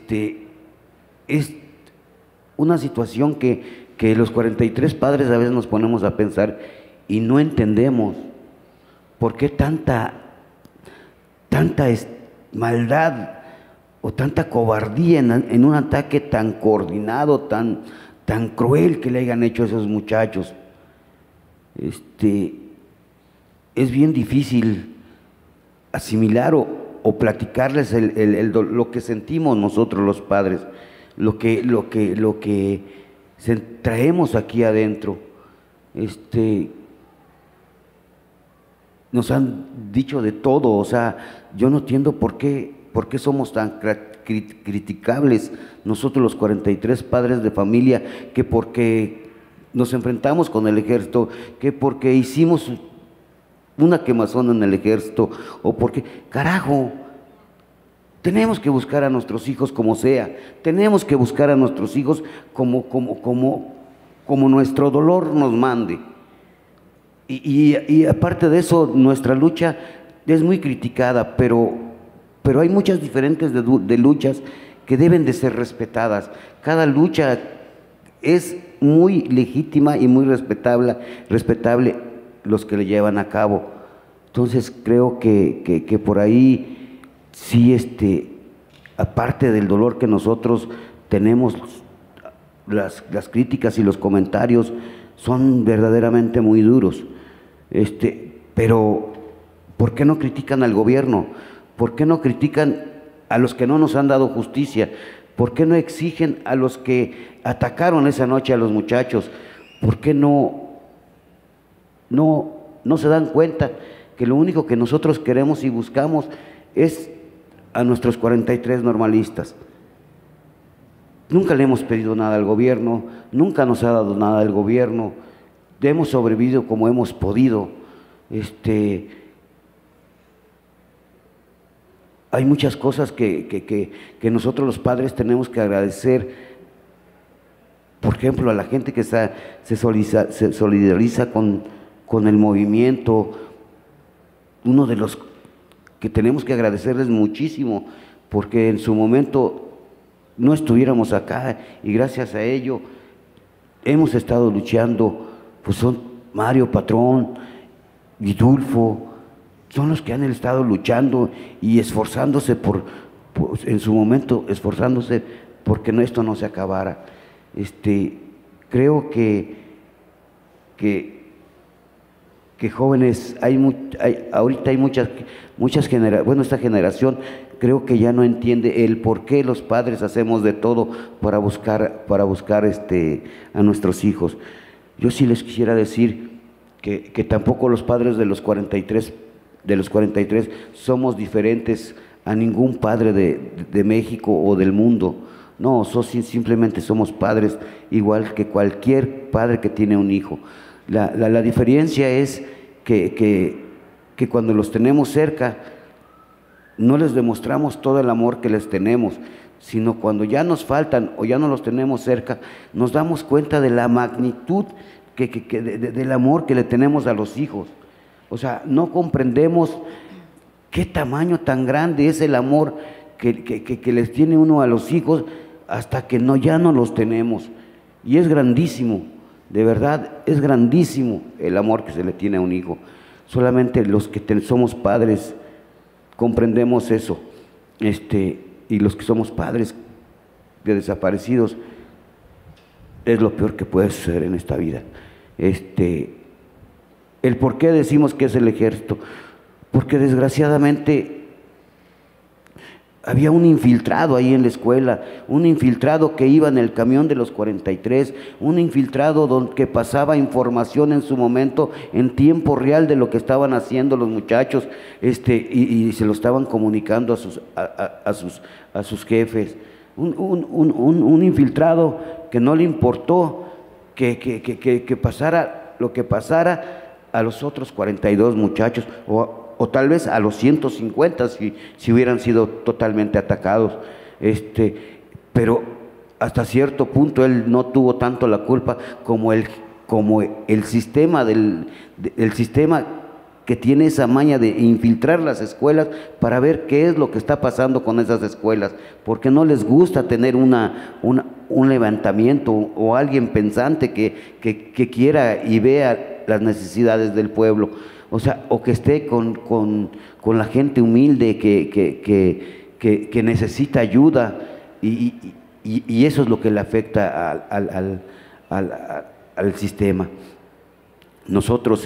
una situación que los 43 padres a veces nos ponemos a pensar y no entendemos por qué tanta maldad o tanta cobardía en un ataque tan coordinado, tan cruel que le hayan hecho a esos muchachos. Es bien difícil asimilar o platicarles lo que sentimos nosotros los padres, lo que traemos aquí adentro. Nos han dicho de todo, o sea, yo no entiendo por qué somos tan criticables nosotros los 43 padres de familia, que porque nos enfrentamos con el ejército, que porque hicimos una quemazón en el ejército, o porque, carajo, tenemos que buscar a nuestros hijos como sea, tenemos que buscar a nuestros hijos como nuestro dolor nos mande. Y aparte de eso, nuestra lucha es muy criticada, pero hay muchas diferentes de luchas que deben de ser respetadas. Cada lucha es muy legítima y muy respetable los que le llevan a cabo. Entonces creo que por ahí sí, aparte del dolor que nosotros tenemos, las críticas y los comentarios son verdaderamente muy duros. Pero ¿por qué no critican al gobierno? ¿Por qué no critican a los que no nos han dado justicia? ¿Por qué no exigen a los que atacaron esa noche a los muchachos? ¿Por qué no se dan cuenta que lo único que nosotros queremos y buscamos es a nuestros 43 normalistas? Nunca le hemos pedido nada al gobierno, nunca nos ha dado nada al gobierno, hemos sobrevivido como hemos podido. Hay muchas cosas que nosotros los padres tenemos que agradecer, por ejemplo, a la gente que se solidariza con el movimiento. Uno de los que tenemos que agradecerles muchísimo, porque en su momento no estuviéramos acá y gracias a ello hemos estado luchando, pues son Mario Patrón, Vidulfo, son los que han estado luchando y esforzándose en su momento, esforzándose porque esto no se acabara. Creo que jóvenes, ahorita hay muchas generaciones, bueno, esta generación creo que ya no entiende el por qué los padres hacemos de todo para buscar a nuestros hijos. Yo sí les quisiera decir que tampoco los padres de los 43 somos diferentes a ningún padre de México o del mundo. No, simplemente somos padres igual que cualquier padre que tiene un hijo. La diferencia es que cuando los tenemos cerca, no les demostramos todo el amor que les tenemos, sino cuando ya nos faltan o ya no los tenemos cerca, nos damos cuenta de la magnitud del amor que le tenemos a los hijos. O sea, no comprendemos qué tamaño tan grande es el amor que les tiene uno a los hijos hasta que ya no los tenemos. Y es grandísimo, de verdad, es grandísimo el amor que se le tiene a un hijo. Solamente los que somos padres comprendemos eso, y los que somos padres de desaparecidos es lo peor que puede suceder en esta vida. El por qué decimos que es el ejército, porque desgraciadamente había un infiltrado ahí en la escuela, un infiltrado que iba en el camión de los 43, un infiltrado que pasaba información en su momento, en tiempo real, de lo que estaban haciendo los muchachos, y se lo estaban comunicando a sus jefes. Un infiltrado que no le importó que pasara lo que pasara a los otros 42 muchachos, o tal vez a los 150 si hubieran sido totalmente atacados. Pero hasta cierto punto él no tuvo tanto la culpa como el sistema el sistema que tiene esa maña de infiltrar las escuelas para ver qué es lo que está pasando con esas escuelas, porque no les gusta tener un levantamiento o alguien pensante que quiera y vea las necesidades del pueblo. O sea, o que esté con la gente humilde que necesita ayuda, y eso es lo que le afecta al sistema. Nosotros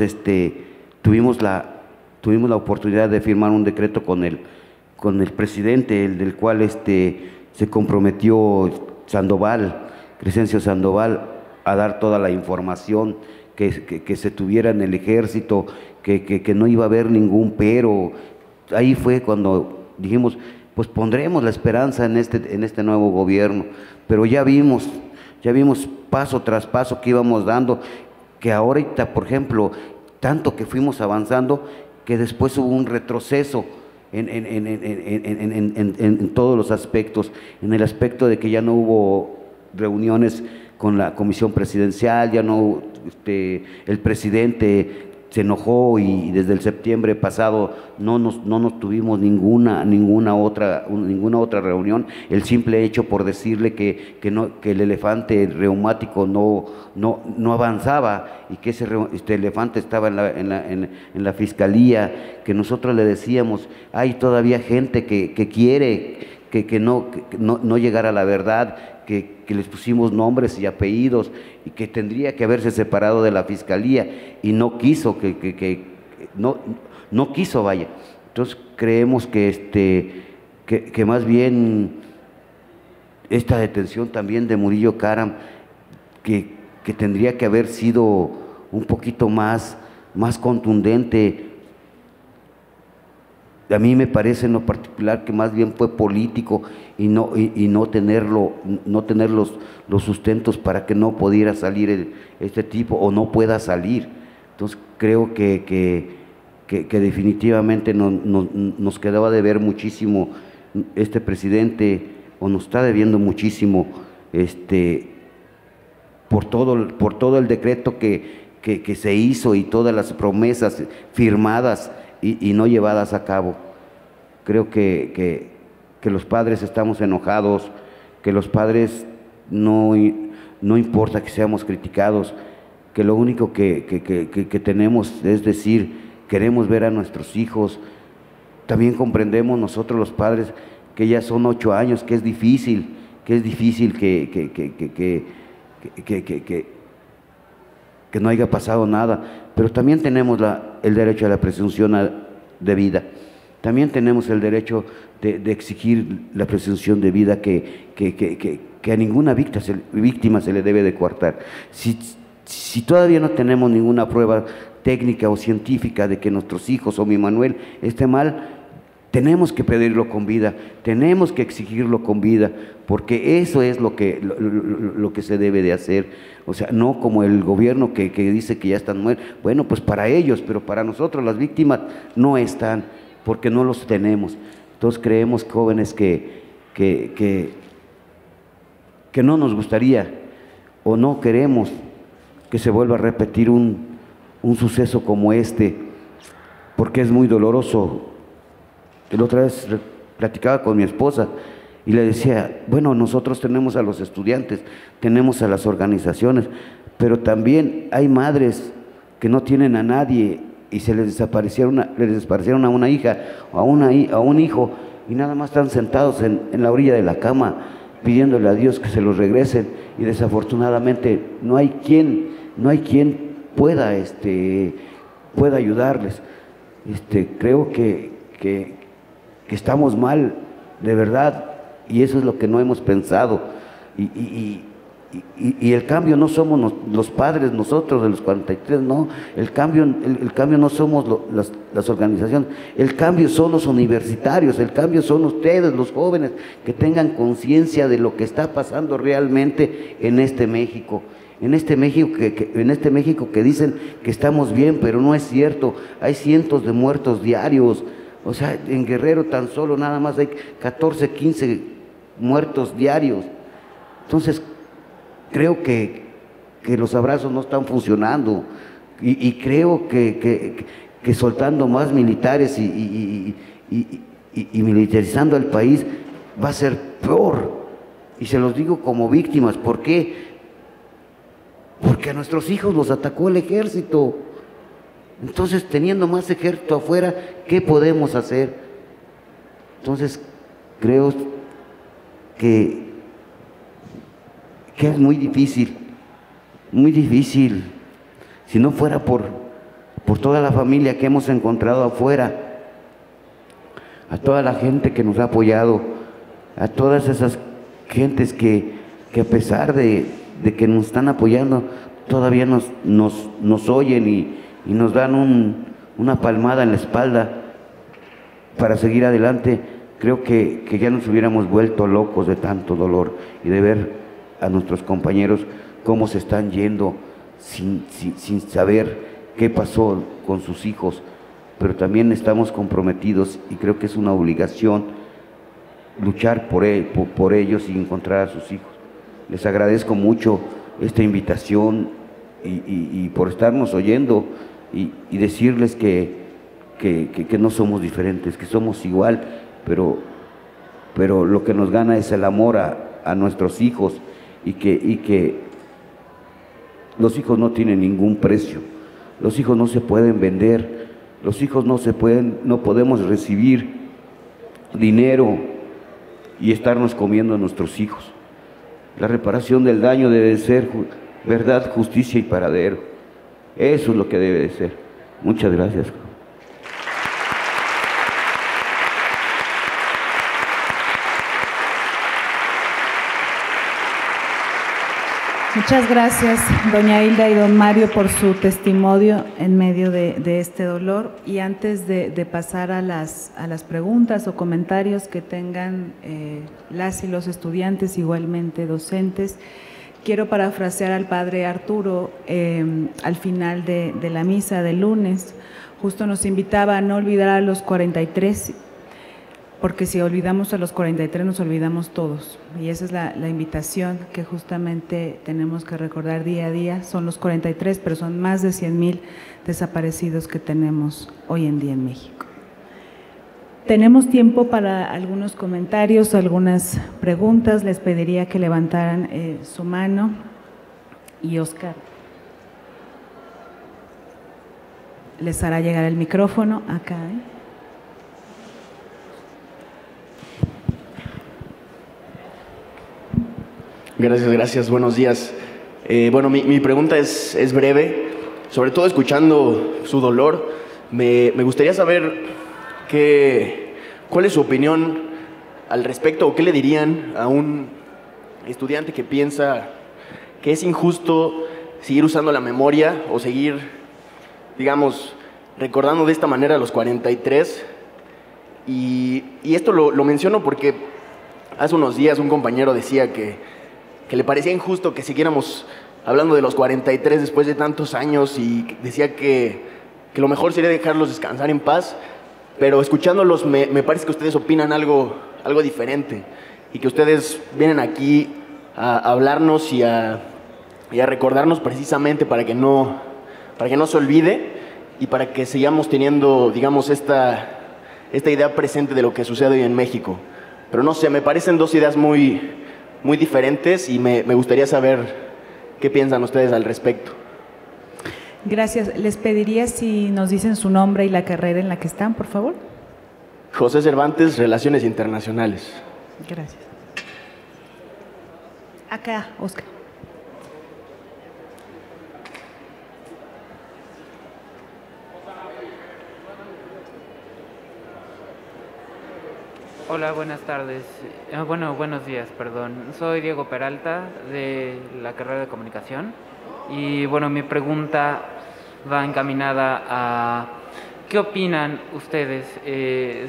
tuvimos la oportunidad de firmar un decreto con el presidente, el del cual se comprometió Crescencio Sandoval, a dar toda la información que se tuviera en el ejército, que no iba a haber ningún pero. Ahí fue cuando dijimos, pues pondremos la esperanza en este nuevo gobierno, pero ya vimos paso tras paso que íbamos dando, que ahorita, por ejemplo, tanto que fuimos avanzando, que después hubo un retroceso en todos los aspectos, en el aspecto de que ya no hubo reuniones con la comisión presidencial, ya no, el presidente se enojó y desde el septiembre pasado no nos tuvimos ninguna otra reunión. El simple hecho por decirle que el elefante reumático no avanzaba, y que este elefante estaba en la fiscalía, que nosotros le decíamos, hay todavía gente que quiere que no llegara a la verdad, que les pusimos nombres y apellidos, y que tendría que haberse separado de la fiscalía, y no quiso, no quiso, vaya. Entonces creemos que más bien esta detención también de Murillo Karam, que tendría que haber sido un poquito más contundente. A mí me parece en lo particular que más bien fue político, y no tener los sustentos para que no pudiera salir este tipo, o no pueda salir. Entonces creo que definitivamente nos quedaba de ver muchísimo este presidente, o nos está debiendo muchísimo, por todo el decreto que se hizo, y todas las promesas firmadas y no llevadas a cabo. Creo que los padres estamos enojados, que los padres no importa que seamos criticados, que lo único que tenemos es decir, queremos ver a nuestros hijos. También comprendemos nosotros los padres que ya son 8 años, que es difícil, que no haya pasado nada, pero también tenemos el derecho a la presunción de vida. También tenemos el derecho de exigir la presunción de vida que a ninguna víctima se le debe de coartar. Si todavía no tenemos ninguna prueba técnica o científica de que nuestros hijos o mi Manuel esté mal, tenemos que pedirlo con vida, tenemos que exigirlo con vida, porque eso es lo que se debe de hacer. O sea, no como el gobierno que dice que ya están muertos. Bueno, pues para ellos, pero para nosotros las víctimas no están, porque no los tenemos. Entonces creemos, jóvenes, que no nos gustaría o no queremos que se vuelva a repetir un suceso como este, porque es muy doloroso. La otra vez platicaba con mi esposa y le decía, bueno, nosotros tenemos a los estudiantes, tenemos a las organizaciones, pero también hay madres que no tienen a nadie y se les desaparecieron a una hija o a un hijo, y nada más están sentados en la orilla de la cama pidiéndole a Dios que se los regresen, y desafortunadamente no hay quien pueda pueda ayudarles. Creo que estamos mal, de verdad, y eso es lo que no hemos pensado. Y el cambio no somos los padres, nosotros de los 43, no, el cambio no somos las organizaciones, el cambio son los universitarios, el cambio son ustedes, los jóvenes, que tengan conciencia de lo que está pasando realmente en este México. En este México que dicen que estamos bien, pero no es cierto. Hay cientos de muertos diarios. O sea, en Guerrero tan solo nada más hay 14, 15 muertos diarios. Entonces, creo que los abrazos no están funcionando, y creo que soltando más militares y militarizando al país va a ser peor. Y se los digo como víctimas. ¿Por qué? Porque a nuestros hijos los atacó el ejército. Entonces, teniendo más ejército afuera, ¿qué podemos hacer? Entonces, creo que es muy difícil, si no fuera por toda la familia que hemos encontrado afuera, a toda la gente que nos ha apoyado, a todas esas gentes que a pesar de que nos están apoyando, todavía nos oyen y nos dan una palmada en la espalda para seguir adelante. Creo que ya nos hubiéramos vuelto locos de tanto dolor y de ver a nuestros compañeros cómo se están yendo sin saber qué pasó con sus hijos. Pero también estamos comprometidos, y creo que es una obligación luchar por ellos y encontrar a sus hijos. Les agradezco mucho esta invitación y por estarnos oyendo. Y decirles que no somos diferentes, que somos igual, pero lo que nos gana es el amor a nuestros hijos, y que los hijos no tienen ningún precio, los hijos no se pueden vender, los hijos no podemos recibir dinero y estarnos comiendo a nuestros hijos. La reparación del daño debe ser verdad, justicia y paradero. Eso es lo que debe de ser. Muchas gracias. Muchas gracias, doña Hilda y don Mario, por su testimonio en medio de este dolor. Y antes de pasar a las preguntas o comentarios que tengan las y los estudiantes, igualmente docentes, quiero parafrasear al padre Arturo al final de la misa del lunes. Justo nos invitaba a no olvidar a los 43, porque si olvidamos a los 43 nos olvidamos todos. Y esa es la invitación que justamente tenemos que recordar día a día. Son los 43, pero son más de 100,000 desaparecidos que tenemos hoy en día en México. Tenemos tiempo para algunos comentarios, algunas preguntas. Les pediría que levantaran su mano. Y Oscar les hará llegar el micrófono acá. Gracias. Buenos días. Bueno, mi pregunta es breve. Sobre todo escuchando su dolor, me gustaría saber ¿Cuál es su opinión al respecto o qué le dirían a un estudiante que piensa que es injusto seguir usando la memoria o seguir, digamos, recordando de esta manera a los 43? Y esto lo menciono porque hace unos días un compañero decía que le parecía injusto que siguiéramos hablando de los 43 después de tantos años, y decía que lo mejor sería dejarlos descansar en paz, pero escuchándolos me parece que ustedes opinan algo diferente y que ustedes vienen aquí a hablarnos y a recordarnos precisamente para que no se olvide y para que sigamos teniendo, digamos, esta idea presente de lo que sucede hoy en México. Pero no sé, me parecen dos ideas muy diferentes y me gustaría saber qué piensan ustedes al respecto. Gracias. Les pediría si nos dicen su nombre y la carrera en la que están, por favor. José Cervantes, Relaciones Internacionales. Gracias. Acá, Oscar. Hola, buenas tardes. Bueno, buenos días, perdón. Soy Diego Peralta, de la carrera de Comunicación. Y bueno, mi pregunta va encaminada a ¿qué opinan ustedes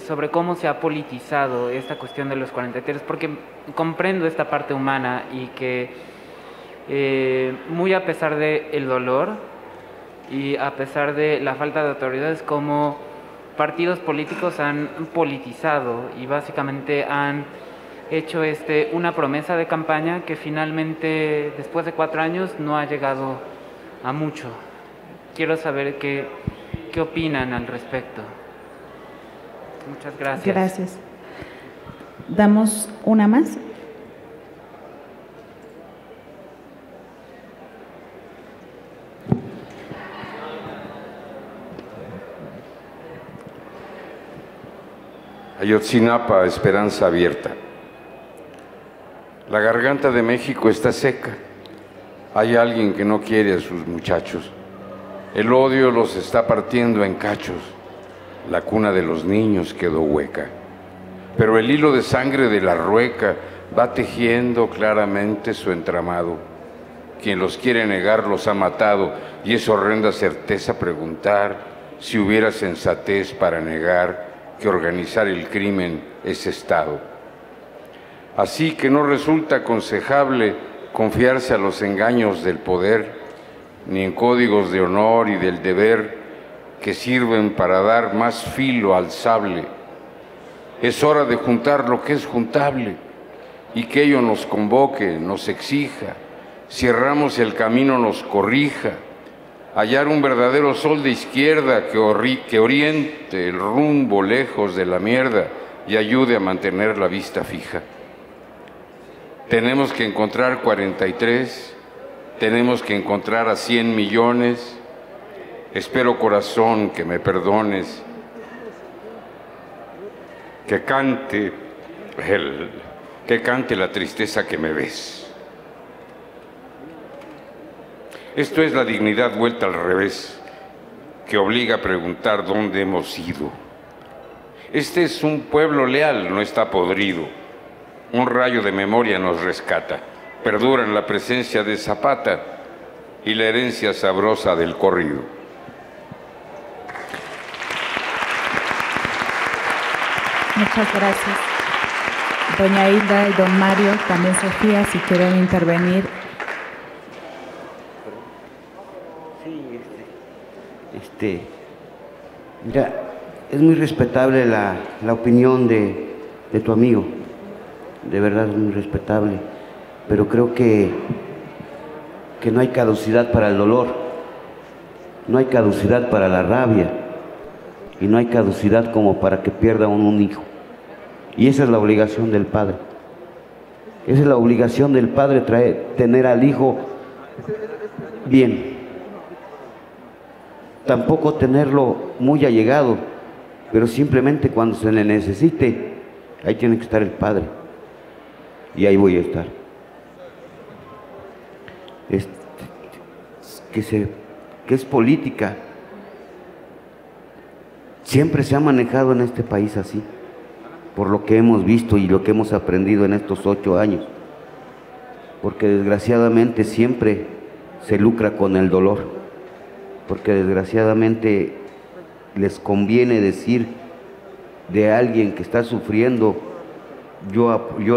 sobre cómo se ha politizado esta cuestión de los 43? Porque comprendo esta parte humana y que muy a pesar del dolor y a pesar de la falta de autoridades, como partidos políticos han politizado y básicamente han hecho una promesa de campaña que finalmente, después de 4 años, no ha llegado a mucho. Quiero saber qué opinan al respecto. Muchas gracias. Gracias. ¿Damos una más? Ayotzinapa, Esperanza Abierta. La garganta de México está seca. Hay alguien que no quiere a sus muchachos. El odio los está partiendo en cachos. La cuna de los niños quedó hueca. Pero el hilo de sangre de la rueca va tejiendo claramente su entramado. Quien los quiere negar los ha matado, y es horrenda certeza preguntar si hubiera sensatez para negar que organizar el crimen es Estado. Así que no resulta aconsejable confiarse a los engaños del poder, ni en códigos de honor y del deber que sirven para dar más filo al sable. Es hora de juntar lo que es juntable y que ello nos convoque, nos exija, si erramos el camino nos corrija, hallar un verdadero sol de izquierda que oriente el rumbo lejos de la mierda y ayude a mantener la vista fija. Tenemos que encontrar 43, tenemos que encontrar a 100 millones. Espero, corazón, que me perdones, que cante la tristeza que me ves. Esto es la dignidad vuelta al revés, que obliga a preguntar dónde hemos ido. Este es un pueblo leal, no está podrido. Un rayo de memoria nos rescata. Perdura en la presencia de Zapata y la herencia sabrosa del corrido. Muchas gracias. Doña Hilda y don Mario, también Sofía, si quieren intervenir. Mira, es muy respetable la opinión de tu amigo, de verdad es muy respetable, pero creo que no hay caducidad para el dolor, no hay caducidad para la rabia y no hay caducidad como para que pierda un hijo. Y esa es la obligación del padre, esa es la obligación del padre, tener al hijo bien. Tampoco tenerlo muy allegado, pero simplemente cuando se le necesite, ahí tiene que estar el padre. Y ahí voy a estar. Que es política. Siempre se ha manejado en este país así, por lo que hemos visto y lo que hemos aprendido en estos 8 años, porque desgraciadamente siempre se lucra con el dolor, porque desgraciadamente les conviene decir de alguien que está sufriendo, yo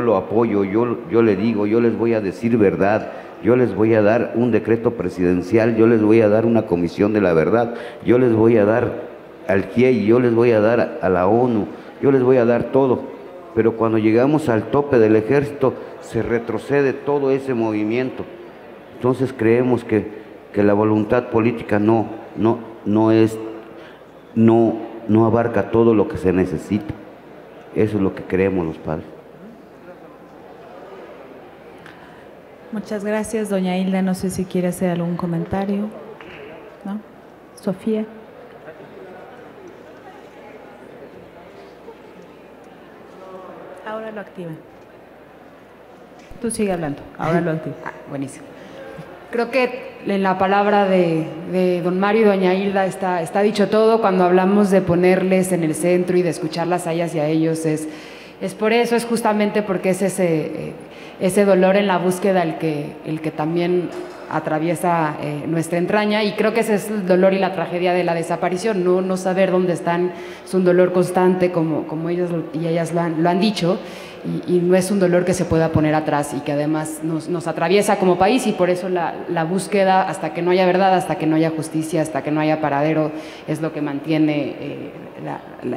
lo apoyo, yo le digo, yo les voy a decir verdad, yo les voy a dar un decreto presidencial, yo les voy a dar una comisión de la verdad, yo les voy a dar al GIEI, yo les voy a dar a la ONU, yo les voy a dar todo, pero cuando llegamos al tope del ejército se retrocede todo ese movimiento. Entonces creemos que la voluntad política no abarca todo lo que se necesita. Eso es lo que creemos los padres. Muchas gracias, doña Hilda. No sé si quiere hacer algún comentario. ¿No? Sofía. Ahora lo activa. Tú sigue hablando, ahora lo activa. Ah, buenísimo. Creo que en la palabra de don Mario y doña Hilda está dicho todo. Cuando hablamos de ponerles en el centro y de escucharlas a ellas y a ellos, es por eso, es justamente porque es ese dolor en la búsqueda el que también atraviesa nuestra entraña, y creo que ese es el dolor y la tragedia de la desaparición, no saber dónde están. Es un dolor constante, como ellos y ellas lo han dicho, y no es un dolor que se pueda poner atrás, y que además nos atraviesa como país, y por eso la búsqueda, hasta que no haya verdad, hasta que no haya justicia, hasta que no haya paradero, es lo que mantiene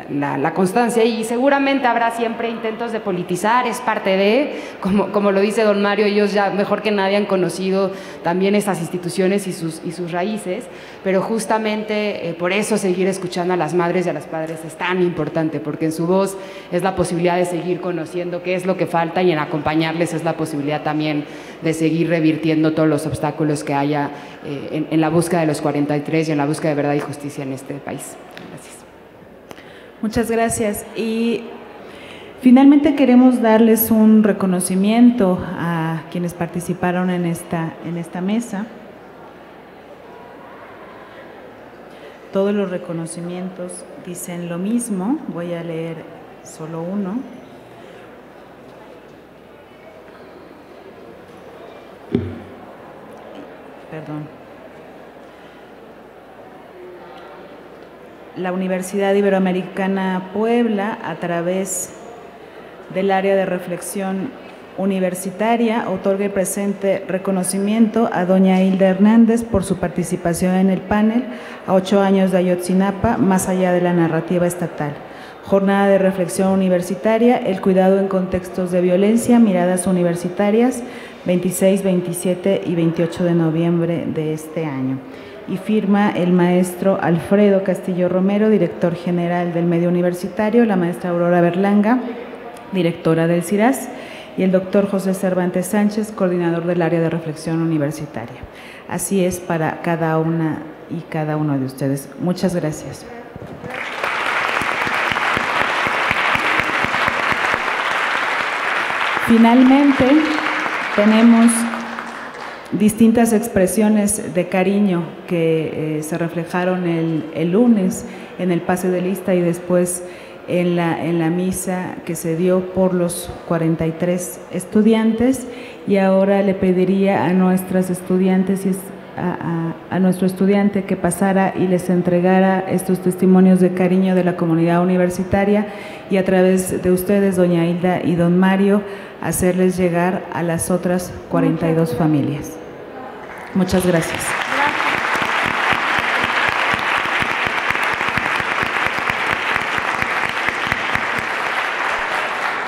la constancia. Y seguramente habrá siempre intentos de politizar, es parte de, como lo dice don Mario, ellos ya mejor que nadie han conocido también estas instituciones y sus raíces, pero justamente por eso seguir escuchando a las madres y a los padres es tan importante, porque en su voz es la posibilidad de seguir conociendo qué es lo que falta, y en acompañarles es la posibilidad también de seguir revirtiendo todos los obstáculos que haya en la búsqueda de los 43 y en la búsqueda de verdad y justicia en este país. Gracias. Muchas gracias. Y finalmente queremos darles un reconocimiento a quienes participaron en esta mesa. Todos los reconocimientos dicen lo mismo, voy a leer solo uno. Perdón. La Universidad Iberoamericana Puebla, a través del área de reflexión universitaria, otorga el presente reconocimiento a doña Hilda Hernández por su participación en el panel a 8 años de Ayotzinapa, más allá de la narrativa estatal. Jornada de reflexión universitaria, el cuidado en contextos de violencia, miradas universitarias, 26, 27 y 28 de noviembre de este año. Y firma el maestro Alfredo Castillo Romero, director general del medio universitario, la maestra Aurora Berlanga, directora del CIRAS, y el doctor José Cervantes Sánchez, coordinador del área de reflexión universitaria. Así es para cada una y cada uno de ustedes. Muchas gracias. Finalmente, tenemos distintas expresiones de cariño que se reflejaron el lunes en el pase de lista y después en la misa que se dio por los 43 estudiantes. Y ahora le pediría a nuestras estudiantes y a nuestro estudiante que pasara y les entregara estos testimonios de cariño de la comunidad universitaria, y a través de ustedes, doña Hilda y don Mario, hacerles llegar a las otras 42 familias. Muchas gracias.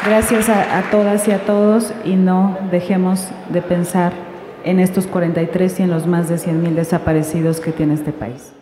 Gracias a todas y a todos, y no dejemos de pensar en estos 43 y en los más de 100,000 desaparecidos que tiene este país.